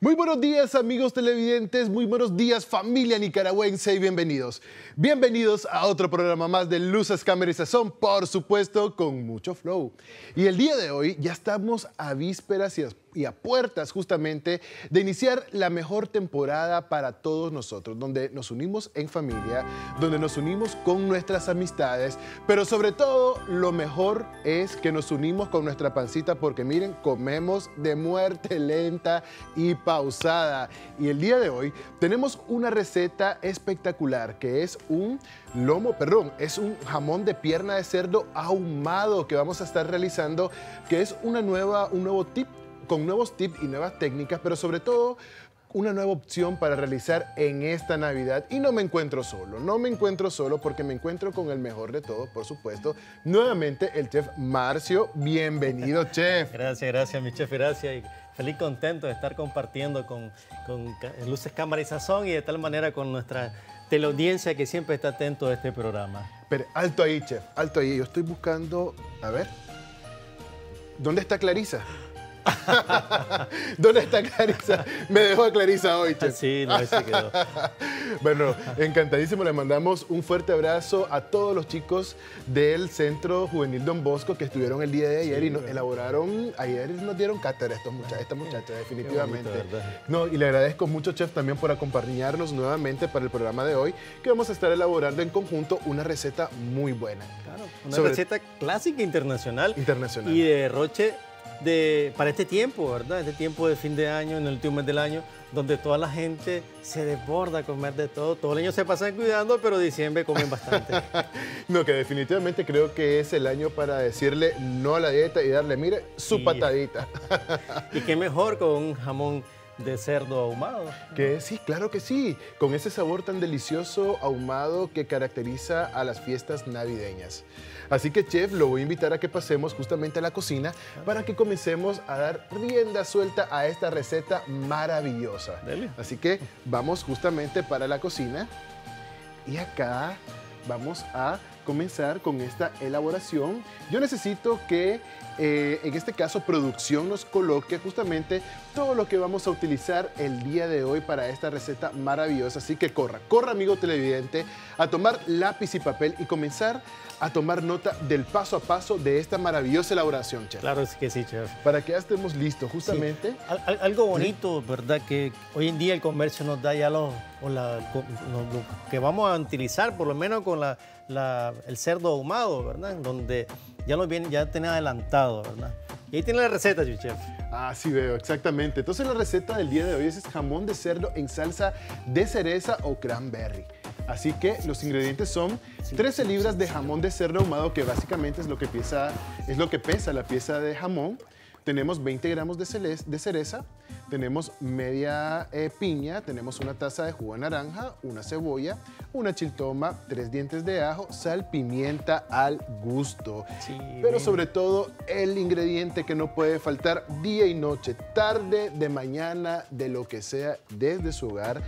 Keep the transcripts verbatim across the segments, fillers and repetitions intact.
Muy buenos días, amigos televidentes, muy buenos días, familia nicaragüense, y bienvenidos. Bienvenidos a otro programa más de Luces, Cámara y Sazón, por supuesto, con mucho flow. Y el día de hoy ya estamos a vísperas y a y a puertas justamente de iniciar la mejor temporada para todos nosotros, donde nos unimos en familia, donde nos unimos con nuestras amistades, pero sobre todo lo mejor es que nos unimos con nuestra pancita, porque miren, comemos de muerte lenta y pausada. Y el día de hoy tenemos una receta espectacular que es un lomo, perdón, es un jamón de pierna de cerdo ahumado que vamos a estar realizando, que es una nueva, un nuevo tip con nuevos tips y nuevas técnicas, pero sobre todo una nueva opción para realizar en esta Navidad. Y no me encuentro solo, no me encuentro solo porque me encuentro con el mejor de todos, por supuesto, nuevamente el chef Marcio. Bienvenido, chef. Gracias, gracias, mi chef, gracias. Y feliz, contento de estar compartiendo con, con Luces, Cámara y Sazón, y de tal manera con nuestra teleaudiencia que siempre está atento a este programa. Pero alto ahí, chef, alto ahí. Yo estoy buscando, a ver, ¿dónde está Clarisa? ¿Dónde está Clarisa? Me dejó a Clarisa hoy, chef. Sí, no, ahí se quedó. Bueno, encantadísimo. Le mandamos un fuerte abrazo a todos los chicos del Centro Juvenil Don Bosco que estuvieron el día de ayer, sí, y nos elaboraron, ayer nos dieron cátedra estos muchachos, estas muchachas, definitivamente. Bonito, no, y le agradezco mucho, chef, también por acompañarnos nuevamente para el programa de hoy, que vamos a estar elaborando en conjunto una receta muy buena. Claro, una Sobre... receta clásica internacional. Internacional. Y de roche De, para este tiempo, ¿verdad? Este tiempo de fin de año, en el último mes del año, donde toda la gente se desborda a comer de todo. Todo el año se pasan cuidando, pero diciembre comen bastante. No, que definitivamente creo que es el año para decirle no a la dieta y darle, mire, su sí. patadita. Y qué mejor con un jamón de cerdo ahumado. Que sí, claro que sí, con ese sabor tan delicioso ahumado que caracteriza a las fiestas navideñas. Así que, chef, lo voy a invitar a que pasemos justamente a la cocina para que comencemos a dar rienda suelta a esta receta maravillosa. Dale. Así que vamos justamente para la cocina y acá vamos a comenzar con esta elaboración. Yo necesito que, eh, en este caso, producción nos coloque justamente todo lo que vamos a utilizar el día de hoy para esta receta maravillosa. Así que corra, corra, amigo televidente, a tomar lápiz y papel y comenzar a tomar nota del paso a paso de esta maravillosa elaboración, chef. Claro que sí, chef. Para que ya estemos listos, justamente. Sí. Al, algo bonito, sí. ¿Verdad? Que hoy en día el comercio nos da ya lo, o la, lo, lo que vamos a utilizar, por lo menos con la... La, el cerdo ahumado, ¿verdad? Donde ya lo viene, ya tiene adelantado, ¿verdad? Y ahí tiene la receta, chef. Ah, sí veo, exactamente. Entonces la receta del día de hoy es, es jamón de cerdo en salsa de cereza o cranberry. Así que los ingredientes son trece libras de jamón de cerdo ahumado, que básicamente es lo que pesa, es lo que pesa la pieza de jamón. Tenemos veinte gramos de, cereza, de cereza, tenemos media eh, piña, tenemos una taza de jugo de naranja, una cebolla, una chiltoma, tres dientes de ajo, sal, pimienta al gusto. Sí, pero sobre todo el ingrediente que no puede faltar día y noche, tarde, de mañana, de lo que sea, desde su hogar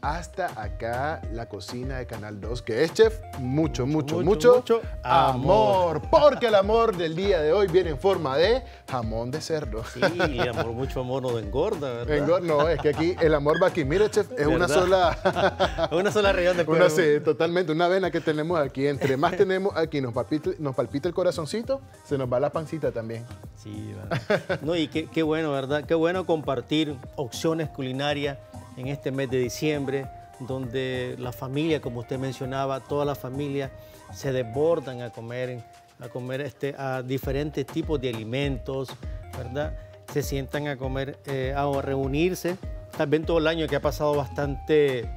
hasta acá, la cocina de Canal dos, que es, chef, mucho, mucho, mucho, mucho, mucho amor. amor. Porque el amor del día de hoy viene en forma de jamón de cerdo. Sí, el amor, mucho amor no engorda, ¿verdad? Engorda, no, es que aquí el amor va aquí. Mire, chef, es ¿verdad? una sola... una sola región de cuerpo. Una, sí, totalmente, una vena que tenemos aquí. Entre más tenemos aquí, nos palpita, nos palpita el corazoncito, se nos va la pancita también. Sí, ¿verdad? No, y qué, qué bueno, ¿verdad? Qué bueno compartir opciones culinarias en este mes de diciembre, donde la familia, como usted mencionaba, toda la familia se desbordan a comer, a comer este, a diferentes tipos de alimentos, ¿verdad? Se sientan a comer, eh, a reunirse. También todo el año que ha pasado bastante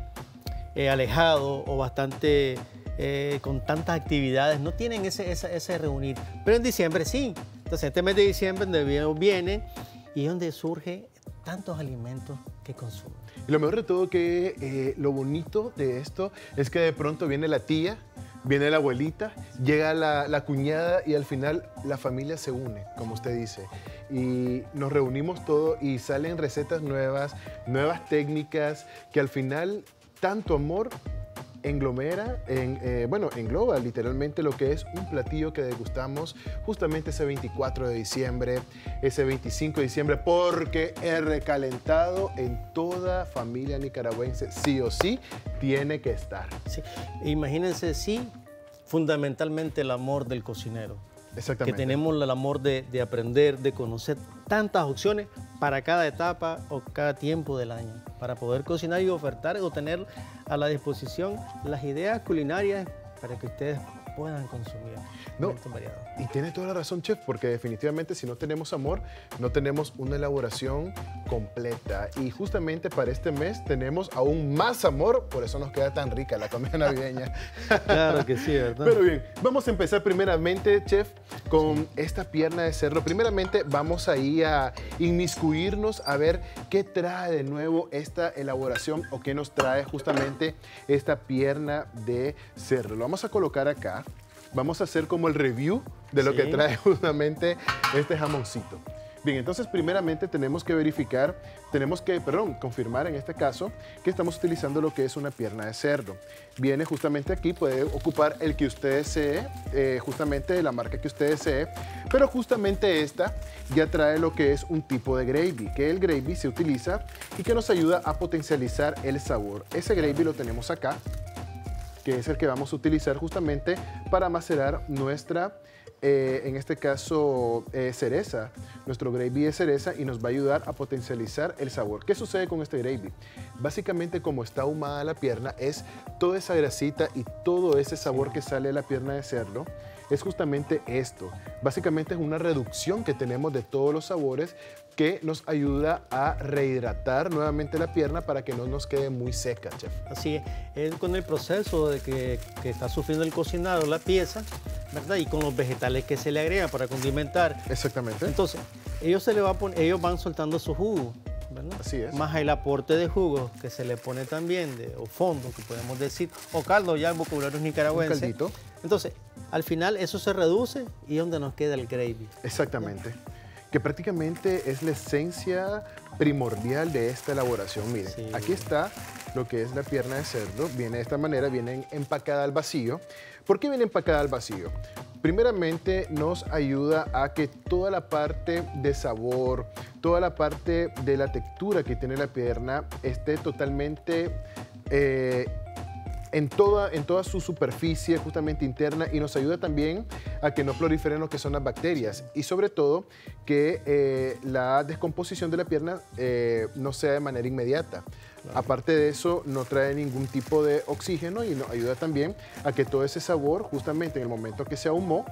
eh, alejado o bastante eh, con tantas actividades, no tienen ese, ese, ese reunir. Pero en diciembre sí. Entonces, este mes de diciembre donde viene y donde surge tantos alimentos que consumen. Y lo mejor de todo que eh, lo bonito de esto es que de pronto viene la tía, viene la abuelita, llega la, la cuñada y al final la familia se une, como usted dice. Y nos reunimos todos y salen recetas nuevas, nuevas técnicas que al final tanto amor englomera, en, eh, bueno, engloba literalmente lo que es un platillo que degustamos justamente ese veinticuatro de diciembre, ese veinticinco de diciembre, porque el recalentado en toda familia nicaragüense sí o sí tiene que estar. Sí. Imagínense, sí, fundamentalmente el amor del cocinero. Exactamente. Que tenemos el amor de, de aprender, de conocer tantas opciones para cada etapa o cada tiempo del año, para poder cocinar y ofertar o tener a la disposición las ideas culinarias para que ustedes puedan consumir. No, y tiene toda la razón, chef, porque definitivamente si no tenemos amor, no tenemos una elaboración completa. Y justamente para este mes tenemos aún más amor, por eso nos queda tan rica la comida navideña. Claro que sí, ¿verdad? Pero bien, vamos a empezar primeramente, chef, con sí. esta pierna de cerdo. Primeramente vamos ahí a inmiscuirnos a ver qué trae de nuevo esta elaboración o qué nos trae justamente esta pierna de cerdo. Lo vamos a colocar acá. Vamos a hacer como el review de lo sí. que trae justamente este jamoncito. Bien, entonces primeramente tenemos que verificar, tenemos que, perdón, confirmar en este caso que estamos utilizando lo que es una pierna de cerdo. Viene justamente aquí, puede ocupar el que usted desee, eh, justamente de la marca que usted desee, pero justamente esta ya trae lo que es un tipo de gravy, que el gravy se utiliza y que nos ayuda a potencializar el sabor. Ese gravy lo tenemos acá, que es el que vamos a utilizar justamente para macerar nuestra, eh, en este caso, eh, cereza, nuestro gravy de cereza, y nos va a ayudar a potencializar el sabor. ¿Qué sucede con este gravy? Básicamente, como está ahumada la pierna, es toda esa grasita y todo ese sabor que sale de la pierna de cerdo, es justamente esto. Básicamente es una reducción que tenemos de todos los sabores que nos ayuda a rehidratar nuevamente la pierna para que no nos quede muy seca, chef. Así es, es con el proceso de que, que está sufriendo el cocinado, la pieza, ¿verdad? Y con los vegetales que se le agrega para condimentar. Exactamente. Entonces, ellos, se le va a poner, ellos van soltando su jugo, ¿verdad? Así es. Más el aporte de jugos que se le pone también, de, o fondo, que podemos decir, o caldo, ya en vocabularios nicaragüenses. Un caldito. Entonces, al final eso se reduce y es donde nos queda el gravy. Exactamente. Que prácticamente es la esencia primordial de esta elaboración. Miren, sí. aquí está lo que es la pierna de cerdo. Viene de esta manera, viene empacada al vacío. ¿Por qué viene empacada al vacío? Primeramente nos ayuda a que toda la parte de sabor, toda la parte de la textura que tiene la pierna esté totalmente... Eh, En toda, en toda su superficie justamente interna, y nos ayuda también a que no proliferen lo que son las bacterias y sobre todo que eh, la descomposición de la pierna eh, no sea de manera inmediata. Claro. Aparte de eso, no trae ningún tipo de oxígeno y nos ayuda también a que todo ese sabor justamente en el momento que se ahumó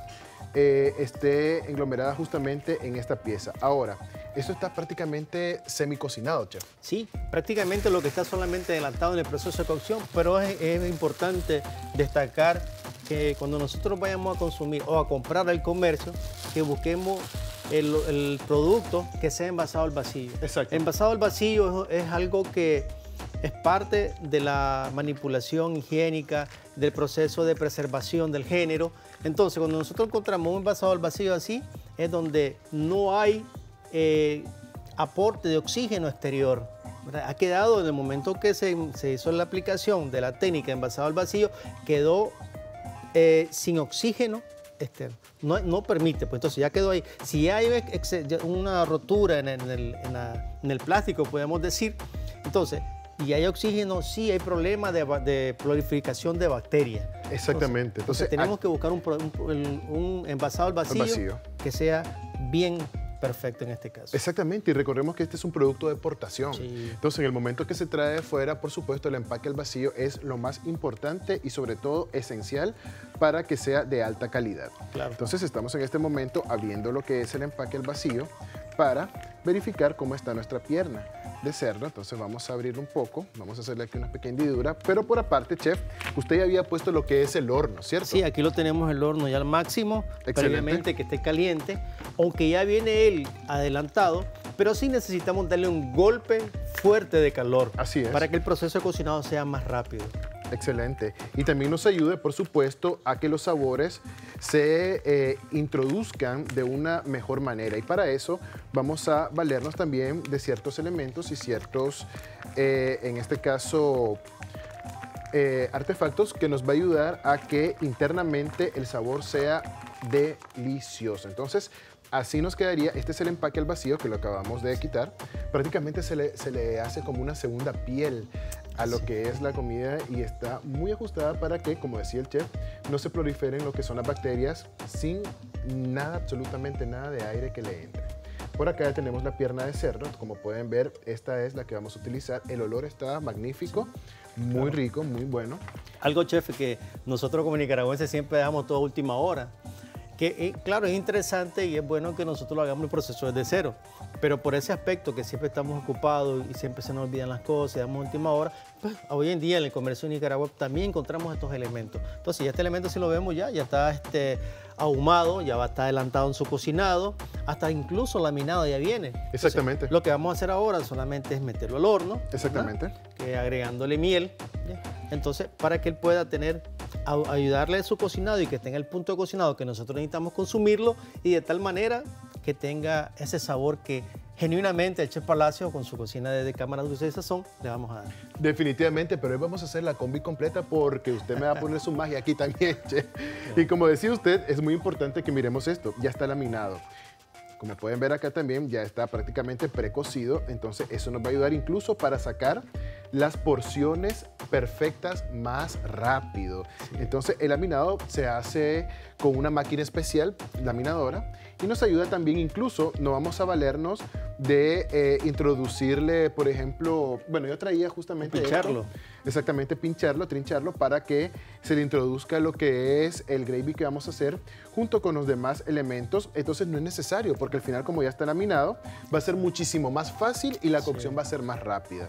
eh, esté englomerada justamente en esta pieza. Ahora, eso está prácticamente semicocinado, chef. Sí, prácticamente lo que está solamente adelantado en el proceso de cocción, pero es, es importante destacar que cuando nosotros vayamos a consumir o a comprar al comercio, que busquemos el, el producto que sea envasado al vacío. Exacto. Envasado al vacío es, es algo que es parte de la manipulación higiénica, del proceso de preservación del género. Entonces, cuando nosotros encontramos un envasado al vacío así, es donde no hay... Eh, aporte de oxígeno exterior, ¿verdad? Ha quedado en el momento que se, se hizo la aplicación de la técnica envasado al vacío, quedó eh, sin oxígeno externo, no, no permite, pues entonces ya quedó ahí. Si hay una rotura en el, en la, en el plástico, podemos decir, entonces, y hay oxígeno, sí hay problema de, de proliferación de bacterias. Exactamente. Entonces, entonces, entonces tenemos hay... que buscar un, un, un envasado al vacío, al vacío que sea bien perfecto en este caso. Exactamente, y recordemos que este es un producto de exportación. Sí. Entonces, en el momento que se trae de fuera, por supuesto, el empaque al vacío es lo más importante y sobre todo esencial para que sea de alta calidad. Claro. Entonces, estamos en este momento abriendo lo que es el empaque al vacío para verificar cómo está nuestra pierna de cerdo. Entonces, vamos a abrir un poco, vamos a hacerle aquí una pequeña hendidura, pero por aparte, chef, usted ya había puesto lo que es el horno, ¿cierto? Sí, aquí lo tenemos el horno ya al máximo. Excelente. Previamente que esté caliente, aunque ya viene él adelantado, pero sí necesitamos darle un golpe fuerte de calor. Así es. Para que el proceso de cocinado sea más rápido. Excelente. Y también nos ayude, por supuesto, a que los sabores se eh, introduzcan de una mejor manera. Y para eso vamos a valernos también de ciertos elementos y ciertos, eh, en este caso, eh, artefactos que nos va a ayudar a que internamente el sabor sea delicioso. Entonces, así nos quedaría. Este es el empaque al vacío que lo acabamos de quitar. Prácticamente se le, se le hace como una segunda piel a lo que es la comida y está muy ajustada para que, como decía el chef, no se proliferen lo que son las bacterias sin nada, absolutamente nada de aire que le entre. Por acá tenemos la pierna de cerdo, como pueden ver, esta es la que vamos a utilizar. El olor está magnífico, muy rico, muy bueno. Algo, chef, que nosotros como nicaragüenses siempre damos toda última hora. Que, claro, es interesante y es bueno que nosotros lo hagamos el proceso desde cero, pero por ese aspecto que siempre estamos ocupados y siempre se nos olvidan las cosas y damos última hora, pues hoy en día en el comercio de Nicaragua también encontramos estos elementos. Entonces ya este elemento si lo vemos ya, ya está este, ahumado, ya va a estar adelantado en su cocinado, hasta incluso laminado ya viene. Exactamente. Entonces, lo que vamos a hacer ahora solamente es meterlo al horno. Exactamente. Que, agregándole miel, ¿ya? Entonces para que él pueda tener... A ayudarle a su cocinado y que tenga el punto de cocinado que nosotros necesitamos consumirlo y de tal manera que tenga ese sabor que genuinamente el chef Palacio con su cocina de Cámara, Luces y Sazón le vamos a dar. Definitivamente, pero hoy vamos a hacer la combi completa porque usted me va a poner su magia aquí también, chef. Y como decía usted, es muy importante que miremos esto, ya está laminado. Como pueden ver acá también, ya está prácticamente precocido, entonces eso nos va a ayudar incluso para sacar las porciones perfectas más rápido. Sí. Entonces el laminado se hace con una máquina especial, laminadora, y nos ayuda también incluso, no vamos a valernos de eh, introducirle, por ejemplo, bueno, yo traía justamente... Pincharlo. Esto, exactamente, pincharlo, trincharlo, para que se le introduzca lo que es el gravy que vamos a hacer junto con los demás elementos, entonces no es necesario, porque al final, como ya está laminado, va a ser muchísimo más fácil y la cocción sí. va a ser más rápida.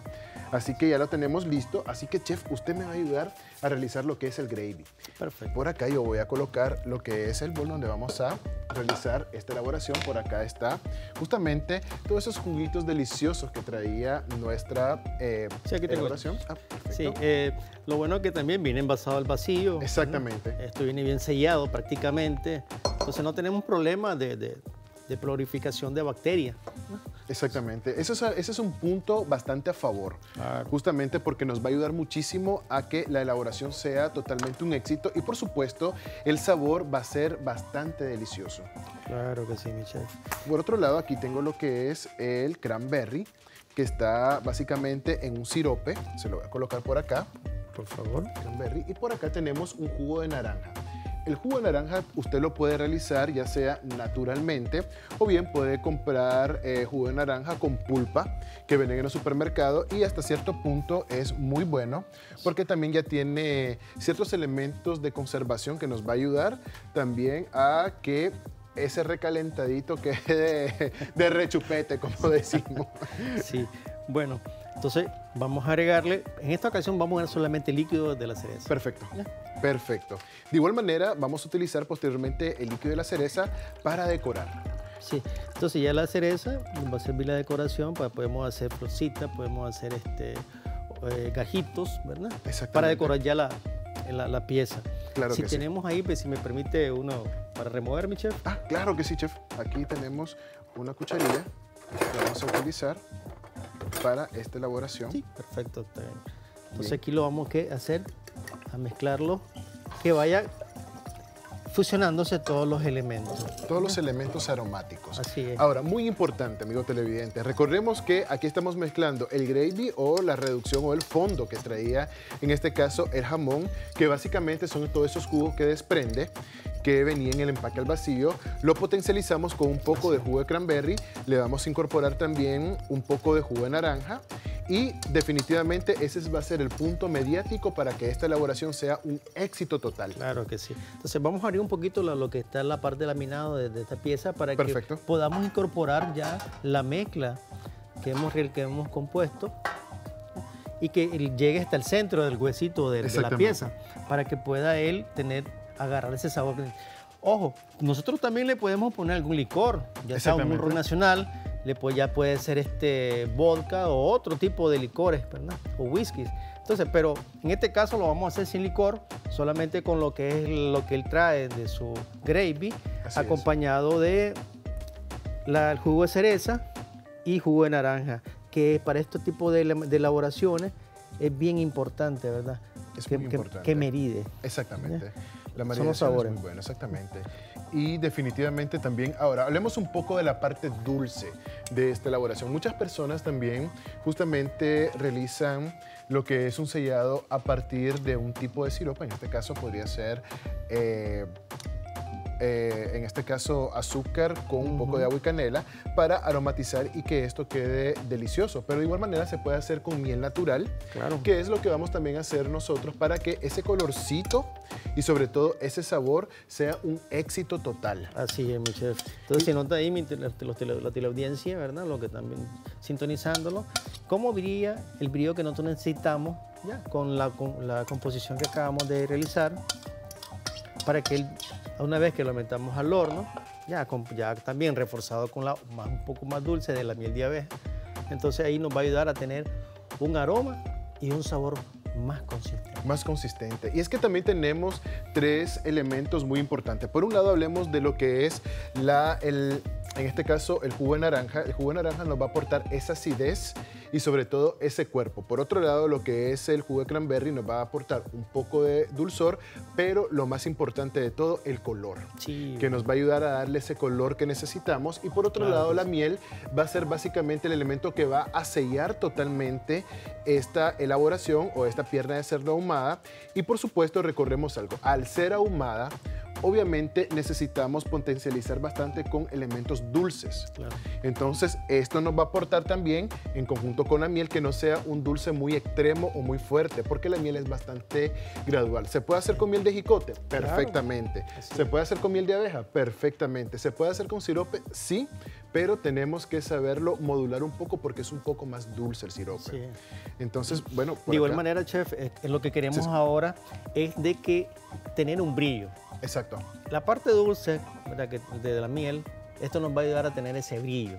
Así que ya lo tenemos listo. Así que, chef, usted me va a ayudar a realizar lo que es el gravy. Perfecto. Por acá yo voy a colocar lo que es el bol donde vamos a realizar esta elaboración. Por acá está justamente todos esos juguitos deliciosos que traía nuestra eh, sí, aquí tengo elaboración. Ah, sí, eh, lo bueno es que también viene envasado al vacío. Exactamente. ¿No? Esto viene bien sellado prácticamente. Entonces no tenemos problema de... de de proliferación de bacterias. Exactamente. Eso es, ese es un punto bastante a favor, claro. justamente porque nos va a ayudar muchísimo a que la elaboración sea totalmente un éxito y, por supuesto, el sabor va a ser bastante delicioso. Claro que sí, mi chef. Por otro lado, aquí tengo lo que es el cranberry, que está básicamente en un sirope. Se lo voy a colocar por acá. Por favor. Cranberry. Y por acá tenemos un jugo de naranja. El jugo de naranja usted lo puede realizar ya sea naturalmente o bien puede comprar eh, jugo de naranja con pulpa que venden en el supermercado y hasta cierto punto es muy bueno porque también ya tiene ciertos elementos de conservación que nos va a ayudar también a que ese recalentadito quede de rechupete, como decimos. Sí, bueno. Entonces, vamos a agregarle, en esta ocasión vamos a dar solamente líquido de la cereza. Perfecto, perfecto. De igual manera, vamos a utilizar posteriormente el líquido de la cereza para decorar. Sí, entonces ya la cereza nos va a servir la decoración, para, podemos hacer florcitas, podemos hacer este, eh, gajitos, ¿verdad? Exactamente. Para decorar ya la, la, la pieza. Claro si que tenemos sí. ahí, pues, si me permite uno para remover, mi chef. Ah, claro que sí, chef. Aquí tenemos una cucharilla que vamos a utilizar para esta elaboración. Sí, perfecto. Está bien. Entonces bien. Aquí lo vamos a hacer, a mezclarlo, que vaya fusionándose todos los elementos. Todos los elementos aromáticos. Así es. Ahora, muy importante, amigo televidente, recordemos que aquí estamos mezclando el gravy o la reducción o el fondo que traía, en este caso, el jamón, que básicamente son todos esos jugos que desprende, que venía en el empaque al vacío, lo potencializamos con un poco de jugo de cranberry, le vamos a incorporar también un poco de jugo de naranja y definitivamente ese va a ser el punto mediático para que esta elaboración sea un éxito total. Claro que sí. Entonces vamos a abrir un poquito lo, lo que está en la parte laminada de, de esta pieza para Perfecto. Que podamos incorporar ya la mezcla que hemos, que hemos compuesto y que llegue hasta el centro del huesito de, de la pieza para que pueda él tener agarrar ese sabor. Ojo, nosotros también le podemos poner algún licor, ya sea un ron nacional, le puede, ya puede ser este vodka o otro tipo de licores, ¿verdad? O whiskies. Entonces, pero en este caso lo vamos a hacer sin licor, solamente con lo que es lo que él trae de su gravy, Así acompañado es. de la, el jugo de cereza y jugo de naranja, que para este tipo de, de elaboraciones es bien importante, ¿verdad? Es que, muy que, importante. Que meride. Exactamente. ¿Ya? La maridación es muy buena, exactamente. Y definitivamente también, ahora, hablemos un poco de la parte dulce de esta elaboración. Muchas personas también justamente realizan lo que es un sellado a partir de un tipo de siropa. En este caso podría ser... Eh, Eh, en este caso azúcar con un poco de agua y canela para aromatizar y que esto quede delicioso. Pero de igual manera se puede hacer con miel natural, claro, que es lo que vamos también a hacer nosotros para que ese colorcito y sobre todo ese sabor sea un éxito total. Así es, mi chef. Entonces se nota ahí mi tele, tele, la teleaudiencia, ¿verdad? Lo que también sintonizándolo. ¿Cómo brilla el brillo que nosotros necesitamos ya con la, con la composición que acabamos de realizar para que el... Una vez que lo metamos al horno, ya, con, ya también reforzado con la más, un poco más dulce de la miel de abeja, entonces ahí nos va a ayudar a tener un aroma y un sabor más consistente. Más consistente. Y es que también tenemos tres elementos muy importantes. Por un lado, hablemos de lo que es la, el, en este caso, el jugo de naranja. El jugo de naranja nos va a aportar esa acidez y sobre todo ese cuerpo. Por otro lado, lo que es el jugo de cranberry nos va a aportar un poco de dulzor, pero lo más importante de todo, el color, sí, que nos va a ayudar a darle ese color que necesitamos. Y por otro claro, lado, la miel va a ser básicamente el elemento que va a sellar totalmente esta elaboración o esta pierna de cerdo ahumada. Y por supuesto, recordemos algo, al ser ahumada, obviamente necesitamos potencializar bastante con elementos dulces. Claro. Entonces, esto nos va a aportar también, en conjunto con la miel, que no sea un dulce muy extremo o muy fuerte, porque la miel es bastante gradual. ¿Se puede hacer con miel de jicote? Perfectamente. Claro. ¿Se puede hacer con miel de abeja? Perfectamente. ¿Se puede hacer con sirope? Sí, pero tenemos que saberlo modular un poco porque es un poco más dulce el sirope. Sí. Entonces, bueno, por de igual acá, manera, chef, lo que queremos sí, ahora es de que tener un brillo. Exacto. La parte dulce, ¿verdad?, que de la miel, esto nos va a ayudar a tener ese brillo.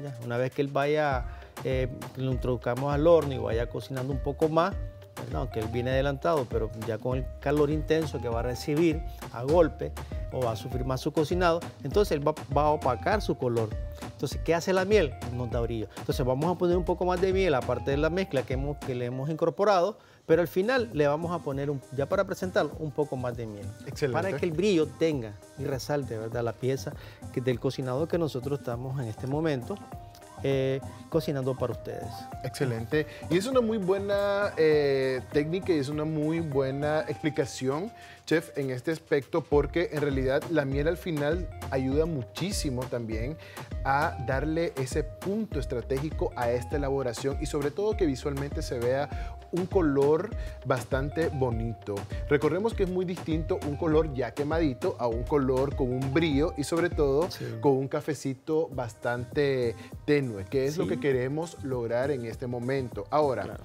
¿Ya? Una vez que él vaya, eh, lo introduzcamos al horno y vaya cocinando un poco más, ¿verdad?, aunque él viene adelantado, pero ya con el calor intenso que va a recibir a golpe o va a sufrir más su cocinado, entonces él va, va a opacar su color. Entonces, ¿qué hace la miel? Nos da brillo. Entonces, vamos a poner un poco más de miel, aparte de la mezcla que, hemos, que le hemos incorporado, pero al final le vamos a poner, un, ya para presentarlo, un poco más de miel. Excelente. Para que el brillo tenga y resalte, ¿verdad?, la pieza que, del cocinado que nosotros estamos en este momento eh, cocinando para ustedes. Excelente. Y es una muy buena eh, técnica y es una muy buena explicación, chef, en este aspecto, porque en realidad la miel al final ayuda muchísimo también a darle ese punto estratégico a esta elaboración y sobre todo que visualmente se vea un color bastante bonito. Recordemos que es muy distinto un color ya quemadito a un color con un brillo y sobre todo sí, con un cafecito bastante tenue, que es sí, lo que queremos lograr en este momento. Ahora, claro,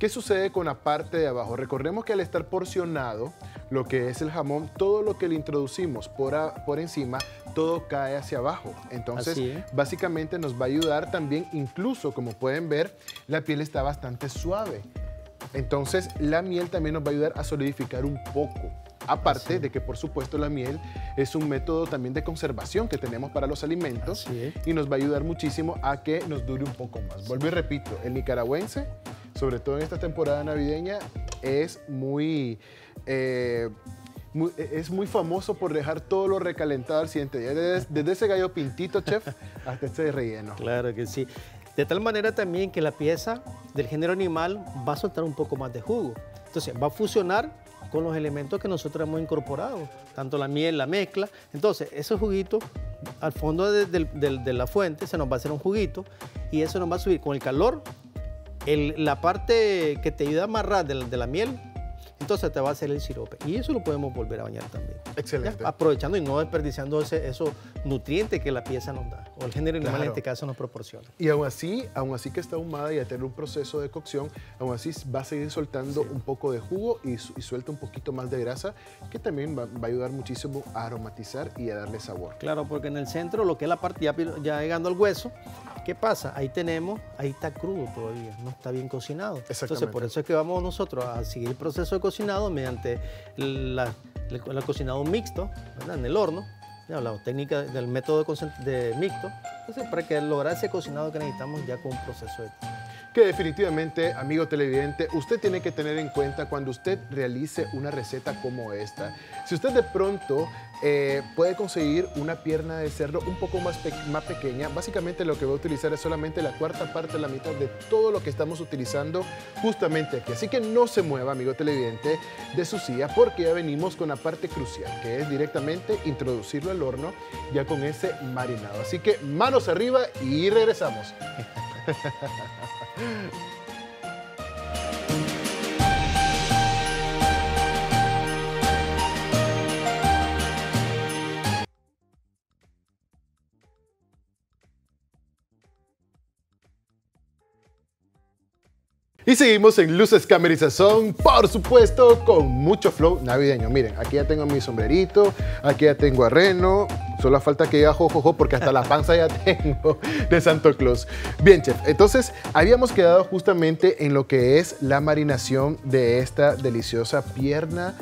¿qué sucede con la parte de abajo? Recordemos que al estar porcionado, lo que es el jamón, todo lo que le introducimos por, a, por encima, todo cae hacia abajo. Entonces, básicamente nos va a ayudar también, incluso como pueden ver, la piel está bastante suave. Entonces, la miel también nos va a ayudar a solidificar un poco. Aparte de que, por supuesto, la miel es un método también de conservación que tenemos para los alimentos y nos va a ayudar muchísimo a que nos dure un poco más. Vuelvo y repito, el nicaragüense, sobre todo en esta temporada navideña, es muy, eh, muy, es muy famoso por dejar todo lo recalentado al siguiente día. Desde, desde ese gallo pintito, chef, hasta este relleno. Claro que sí. De tal manera también que la pieza del género animal va a soltar un poco más de jugo. Entonces, va a fusionar con los elementos que nosotros hemos incorporado, tanto la miel, la mezcla. Entonces, ese juguito, al fondo de, de, de, de la fuente, se nos va a hacer un juguito y eso nos va a subir con el calor. El, la parte que te ayuda a amarrar de la, de la miel, entonces te va a hacer el sirope. Y eso lo podemos volver a bañar también. Excelente. ¿Ya? Aprovechando y no desperdiciando ese, esos nutrientes que la pieza nos da, o el género animal claro, en este caso nos proporciona. Y aún así, aún así que está ahumada y a tener un proceso de cocción, aún así va a seguir soltando sí, un poco de jugo y, y suelta un poquito más de grasa, que también va, va a ayudar muchísimo a aromatizar y a darle sabor. Claro, porque en el centro, lo que es la parte, ya, ya llegando al hueso, ¿qué pasa? Ahí tenemos, ahí está crudo todavía, no está bien cocinado. Entonces, por eso es que vamos nosotros a seguir el proceso de cocinado mediante el cocinado mixto, ¿verdad?, en el horno, ya, la técnica del método de, de mixto, entonces, para que lograr ese cocinado que necesitamos ya con un proceso de tiempo. que definitivamente, amigo televidente, usted tiene que tener en cuenta cuando usted realice una receta como esta. Si usted de pronto eh, puede conseguir una pierna de cerdo un poco más, pe más pequeña, básicamente lo que voy a utilizar es solamente la cuarta parte, la mitad de todo lo que estamos utilizando justamente aquí. Así que no se mueva, amigo televidente, de su silla, porque ya venimos con la parte crucial, que es directamente introducirlo al horno ya con ese marinado. Así que manos arriba y regresamos. Y seguimos en Luces, Cámara y Sazón, por supuesto, con mucho flow navideño. Miren, aquí ya tengo mi sombrerito, aquí ya tengo a Reno, solo falta que diga jojojo porque hasta la panza ya tengo de Santo Claus. Bien, chef, entonces habíamos quedado justamente en lo que es la marinación de esta deliciosa pierna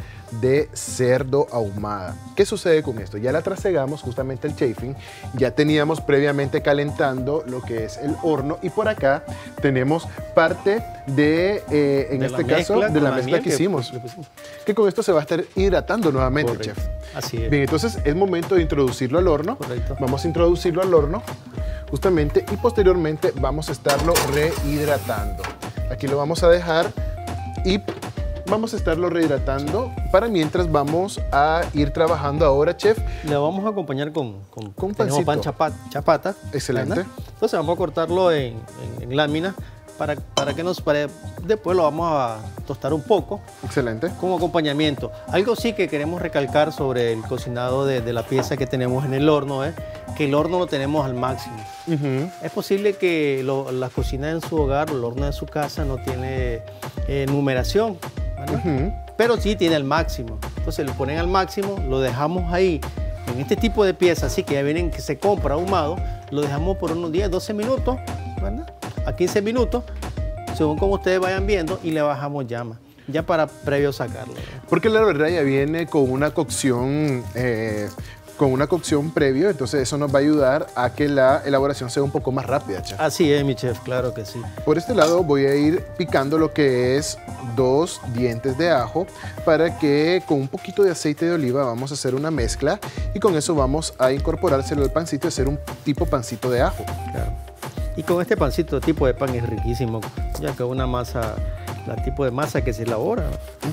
de cerdo ahumada. ¿Qué sucede con esto? Ya la trasegamos justamente el chafing, ya teníamos previamente calentando lo que es el horno y por acá tenemos parte de, eh, en de este caso, de la mezcla que hicimos. Que, que con esto se va a estar hidratando nuevamente, correcto, chef. Así es. Bien, entonces es momento de introducirlo al horno. Correcto. Vamos a introducirlo al horno justamente y posteriormente vamos a estarlo rehidratando. Aquí lo vamos a dejar y vamos a estarlo rehidratando para mientras vamos a ir trabajando ahora, chef. La vamos a acompañar con, con, con tenemos pan chapata, chapata. Excelente. ¿Verdad? Entonces vamos a cortarlo en, en, en láminas para, para que nos pare... Después lo vamos a tostar un poco. Excelente. Como acompañamiento. Algo sí que queremos recalcar sobre el cocinado de, de la pieza que tenemos en el horno es que el horno lo tenemos al máximo. Uh-huh. Es posible que lo, la cocina en su hogar, el horno de su casa no tiene eh, numeración. Uh-huh. Pero sí tiene el máximo, entonces lo ponen al máximo, lo dejamos ahí en este tipo de piezas, así que ya vienen que se compra ahumado, lo dejamos por unos diez, doce minutos, ¿verdad? A quince minutos, según como ustedes vayan viendo, y le bajamos llama, ya para previo sacarlo, ¿verdad? Porque la verdad ya viene con una cocción eh, con una cocción previo, entonces eso nos va a ayudar a que la elaboración sea un poco más rápida, chef. Así es, mi chef, claro que sí. Por este lado voy a ir picando lo que es dos dientes de ajo para que con un poquito de aceite de oliva vamos a hacer una mezcla y con eso vamos a incorporárselo al pancito y hacer un tipo pancito de ajo. Claro. Y con este pancito, tipo de pan es riquísimo, ya que es una masa... el tipo de masa que se elabora.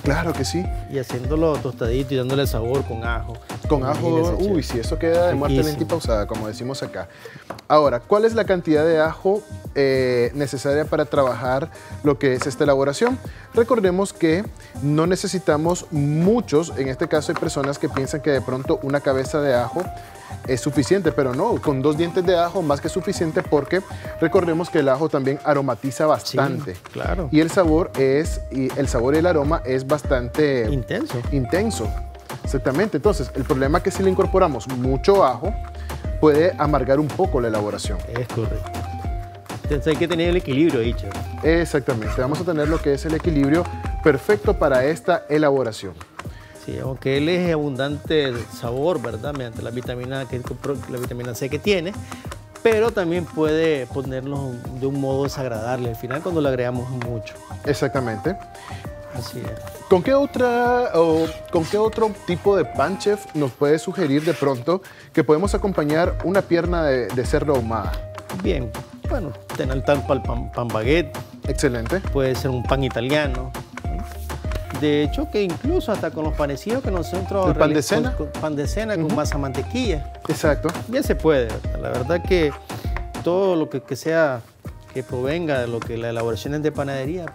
Claro que sí. Y haciéndolo tostadito y dándole sabor con ajo. Con ajo, uy, si eso queda de muerte lenta y pausada, como decimos acá. Ahora, ¿cuál es la cantidad de ajo eh, necesaria para trabajar lo que es esta elaboración? Recordemos que no necesitamos muchos, en este caso hay personas que piensan que de pronto una cabeza de ajo es suficiente, pero no, con dos dientes de ajo más que suficiente porque recordemos que el ajo también aromatiza bastante. Sí, claro. Y el sabor es, y el sabor y el aroma es bastante... Intenso. Intenso, exactamente. Entonces, el problema es que si le incorporamos mucho ajo, puede amargar un poco la elaboración. Es correcto. Entonces hay que tener el equilibrio, dicho. Exactamente, vamos a tener lo que es el equilibrio perfecto para esta elaboración. Sí, aunque él es abundante de sabor, ¿verdad? Mediante la vitamina, que, la vitamina C que tiene, pero también puede ponernos de un modo desagradable al final cuando le agregamos mucho. Exactamente. Así es. ¿Con qué, otra, o, ¿Con qué otro tipo de pan, chef, nos puede sugerir de pronto que podemos acompañar una pierna de, de cerdo ahumada? Bien, bueno, tener tan pan, pan baguette. Excelente. Puede ser un pan italiano. De hecho, que incluso hasta con los parecidos que nosotros... ¿El pan de cena? Con, con pan de cena, uh-huh, con masa mantequilla. Exacto. Bien se puede. La verdad que todo lo que, que sea, que provenga de lo que las elaboraciones de panadería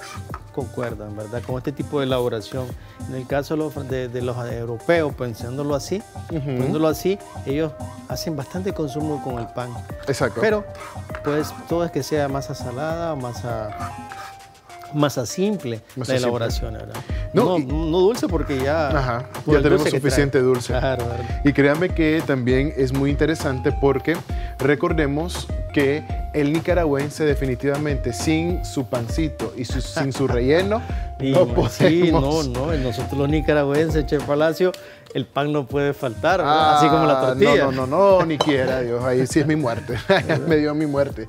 concuerdan, ¿verdad? Con este tipo de elaboración. En el caso de los, de, de los europeos, pensándolo así, uh-huh, pensándolo así, ellos hacen bastante consumo con el pan. Exacto. Pero, pues, todo es que sea masa salada o masa... masa simple masa la elaboración, simple. ¿Verdad? No, no, y, no dulce porque ya... Ajá, ya tenemos dulce suficiente dulce. Claro, claro. Y créanme que también es muy interesante porque recordemos que el nicaragüense definitivamente sin su pancito y su, sin su relleno y, no podemos... Sí, no, no, nosotros los nicaragüenses, chef Palacio, el pan no puede faltar, ah, así como la tortilla. No, no, no, no, ni quiera Dios, ahí sí es mi muerte, me dio mi muerte.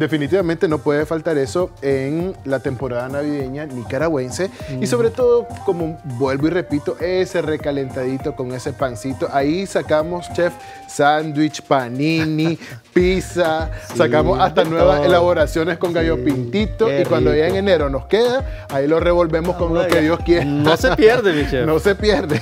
Definitivamente no puede faltar eso en la temporada navideña nicaragüense. Mm. Y sobre todo, como vuelvo y repito, ese recalentadito con ese pancito. Ahí sacamos, chef, sándwich, panini, pizza. Sí, sacamos hasta nuevas elaboraciones con gallo sí, pintito. Y cuando ya en enero nos queda, ahí lo revolvemos ah, con vaya. lo que Dios quiere. No se pierde, mi chef. No se pierde.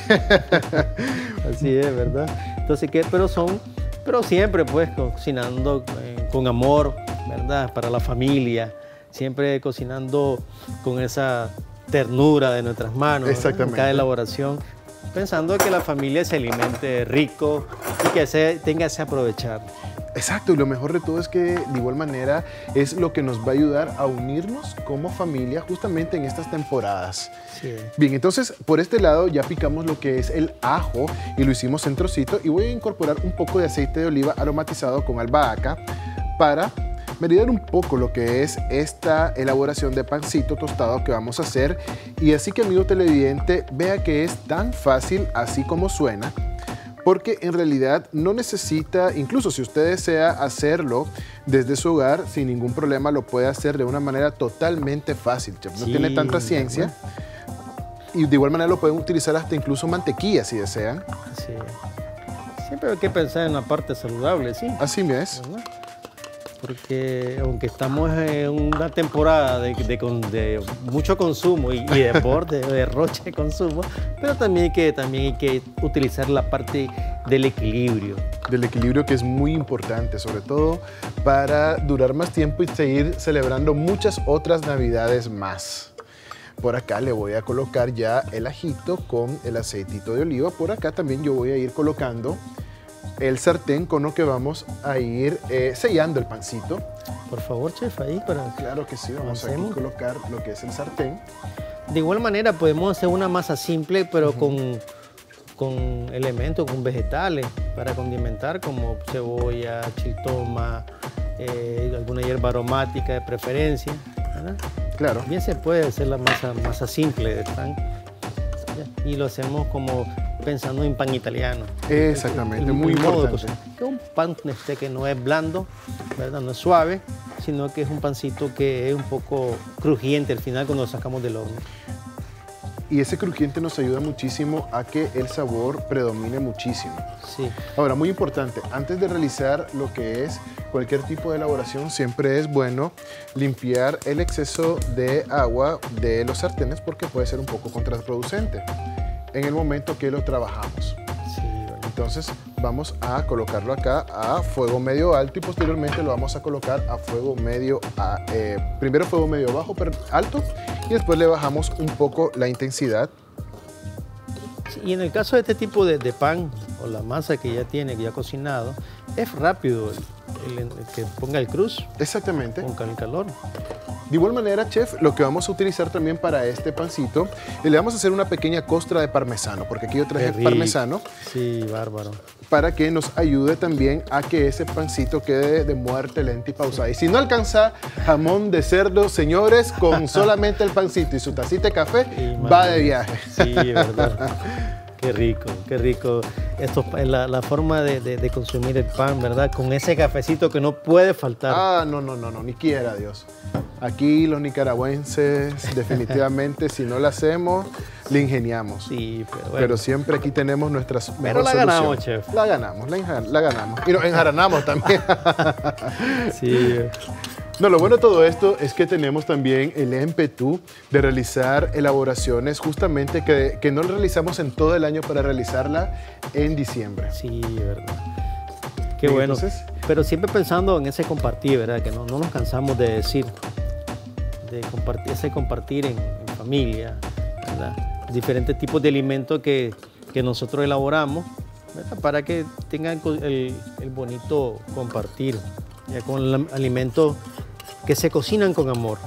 Así es, ¿verdad? Entonces, ¿qué? Pero son... Pero siempre, pues, cocinando eh, con amor, ¿verdad? Para la familia. Siempre cocinando con esa ternura de nuestras manos. Exactamente. En cada elaboración. Pensando que la familia se alimente rico y que se, tenga ese aprovechar. Exacto, y lo mejor de todo es que de igual manera es lo que nos va a ayudar a unirnos como familia justamente en estas temporadas. Sí. Bien, entonces por este lado ya picamos lo que es el ajo y lo hicimos en trocito, y voy a incorporar un poco de aceite de oliva aromatizado con albahaca para maridar un poco lo que es esta elaboración de pancito tostado que vamos a hacer. Y así que, amigo televidente, vea que es tan fácil así como suena, porque en realidad no necesita, incluso si usted desea hacerlo desde su hogar, sin ningún problema lo puede hacer de una manera totalmente fácil, chef. No sí, tiene tanta ciencia. Y de igual manera lo pueden utilizar hasta incluso mantequilla si desean. Sí. Siempre hay que pensar en la parte saludable, sí. Así es. ¿Verdad? Porque aunque estamos en una temporada de, de, de mucho consumo y, y deporte, de derroche de consumo, pero también hay, que, también hay que utilizar la parte del equilibrio. Del equilibrio, que es muy importante, sobre todo para durar más tiempo y seguir celebrando muchas otras navidades más. Por acá le voy a colocar ya el ajito con el aceitito de oliva. Por acá también yo voy a ir colocando el sartén con lo que vamos a ir eh, sellando el pancito. Por favor, chef, ahí para... Claro que sí, vamos a colocar lo que es el sartén. De igual manera podemos hacer una masa simple, pero uh-huh. con, con elementos, con vegetales, para condimentar, como cebolla, chiltoma, eh, alguna hierba aromática de preferencia, ¿verdad? Claro. También se puede hacer la masa, masa simple de pan. Y lo hacemos como... pensando en pan italiano. Exactamente, el, el, el muy importante. Que un pan este que no es blando, ¿verdad? No es suave, sino que es un pancito que es un poco crujiente al final cuando lo sacamos del horno. Y ese crujiente nos ayuda muchísimo a que el sabor predomine muchísimo. Sí. Ahora, muy importante, antes de realizar lo que es cualquier tipo de elaboración, siempre es bueno limpiar el exceso de agua de los sartenes, porque puede ser un poco contraproducente en el momento que lo trabajamos. Sí, bueno. Entonces vamos a colocarlo acá a fuego medio alto, y posteriormente lo vamos a colocar a fuego medio, a, eh, primero fuego medio bajo, pero alto, y después le bajamos un poco la intensidad. Sí, y en el caso de este tipo de, de pan o la masa que ya tiene, que ya ha cocinado, es rápido el, el, el que ponga el cruz. Exactamente. Con el calor. De igual manera, chef, lo que vamos a utilizar también para este pancito, le vamos a hacer una pequeña costra de parmesano, porque aquí yo traje parmesano. Sí, bárbaro. Para que nos ayude también a que ese pancito quede de muerte lenta y pausada. Y si no alcanza jamón de cerdo, señores, con solamente el pancito y su tacita de café, sí, va de viaje. Sí, es verdad. Qué rico, qué rico. Esto, la, la forma de, de, de consumir el pan, ¿verdad? Con ese cafecito que no puede faltar. Ah, no, no, no, no, ni quiera Dios. Aquí los nicaragüenses, definitivamente, si no lo hacemos, le ingeniamos. Sí, pero bueno. Pero siempre aquí tenemos nuestras mejores soluciones. Pero la ganamos, chef. La ganamos, la, la ganamos. Y nos enjaranamos también. Sí. No, lo bueno de todo esto es que tenemos también el ímpetu de realizar elaboraciones justamente que, que no realizamos en todo el año para realizarla en diciembre. Sí, verdad. Qué bueno. Entonces, pero siempre pensando en ese compartir, ¿verdad? Que no, no nos cansamos de decir, de compartir, ese compartir en, en familia, ¿verdad? Diferentes tipos de alimentos que, que nosotros elaboramos, ¿verdad? Para que tengan el, el bonito compartir, ya con alimentos que se cocinan con amor.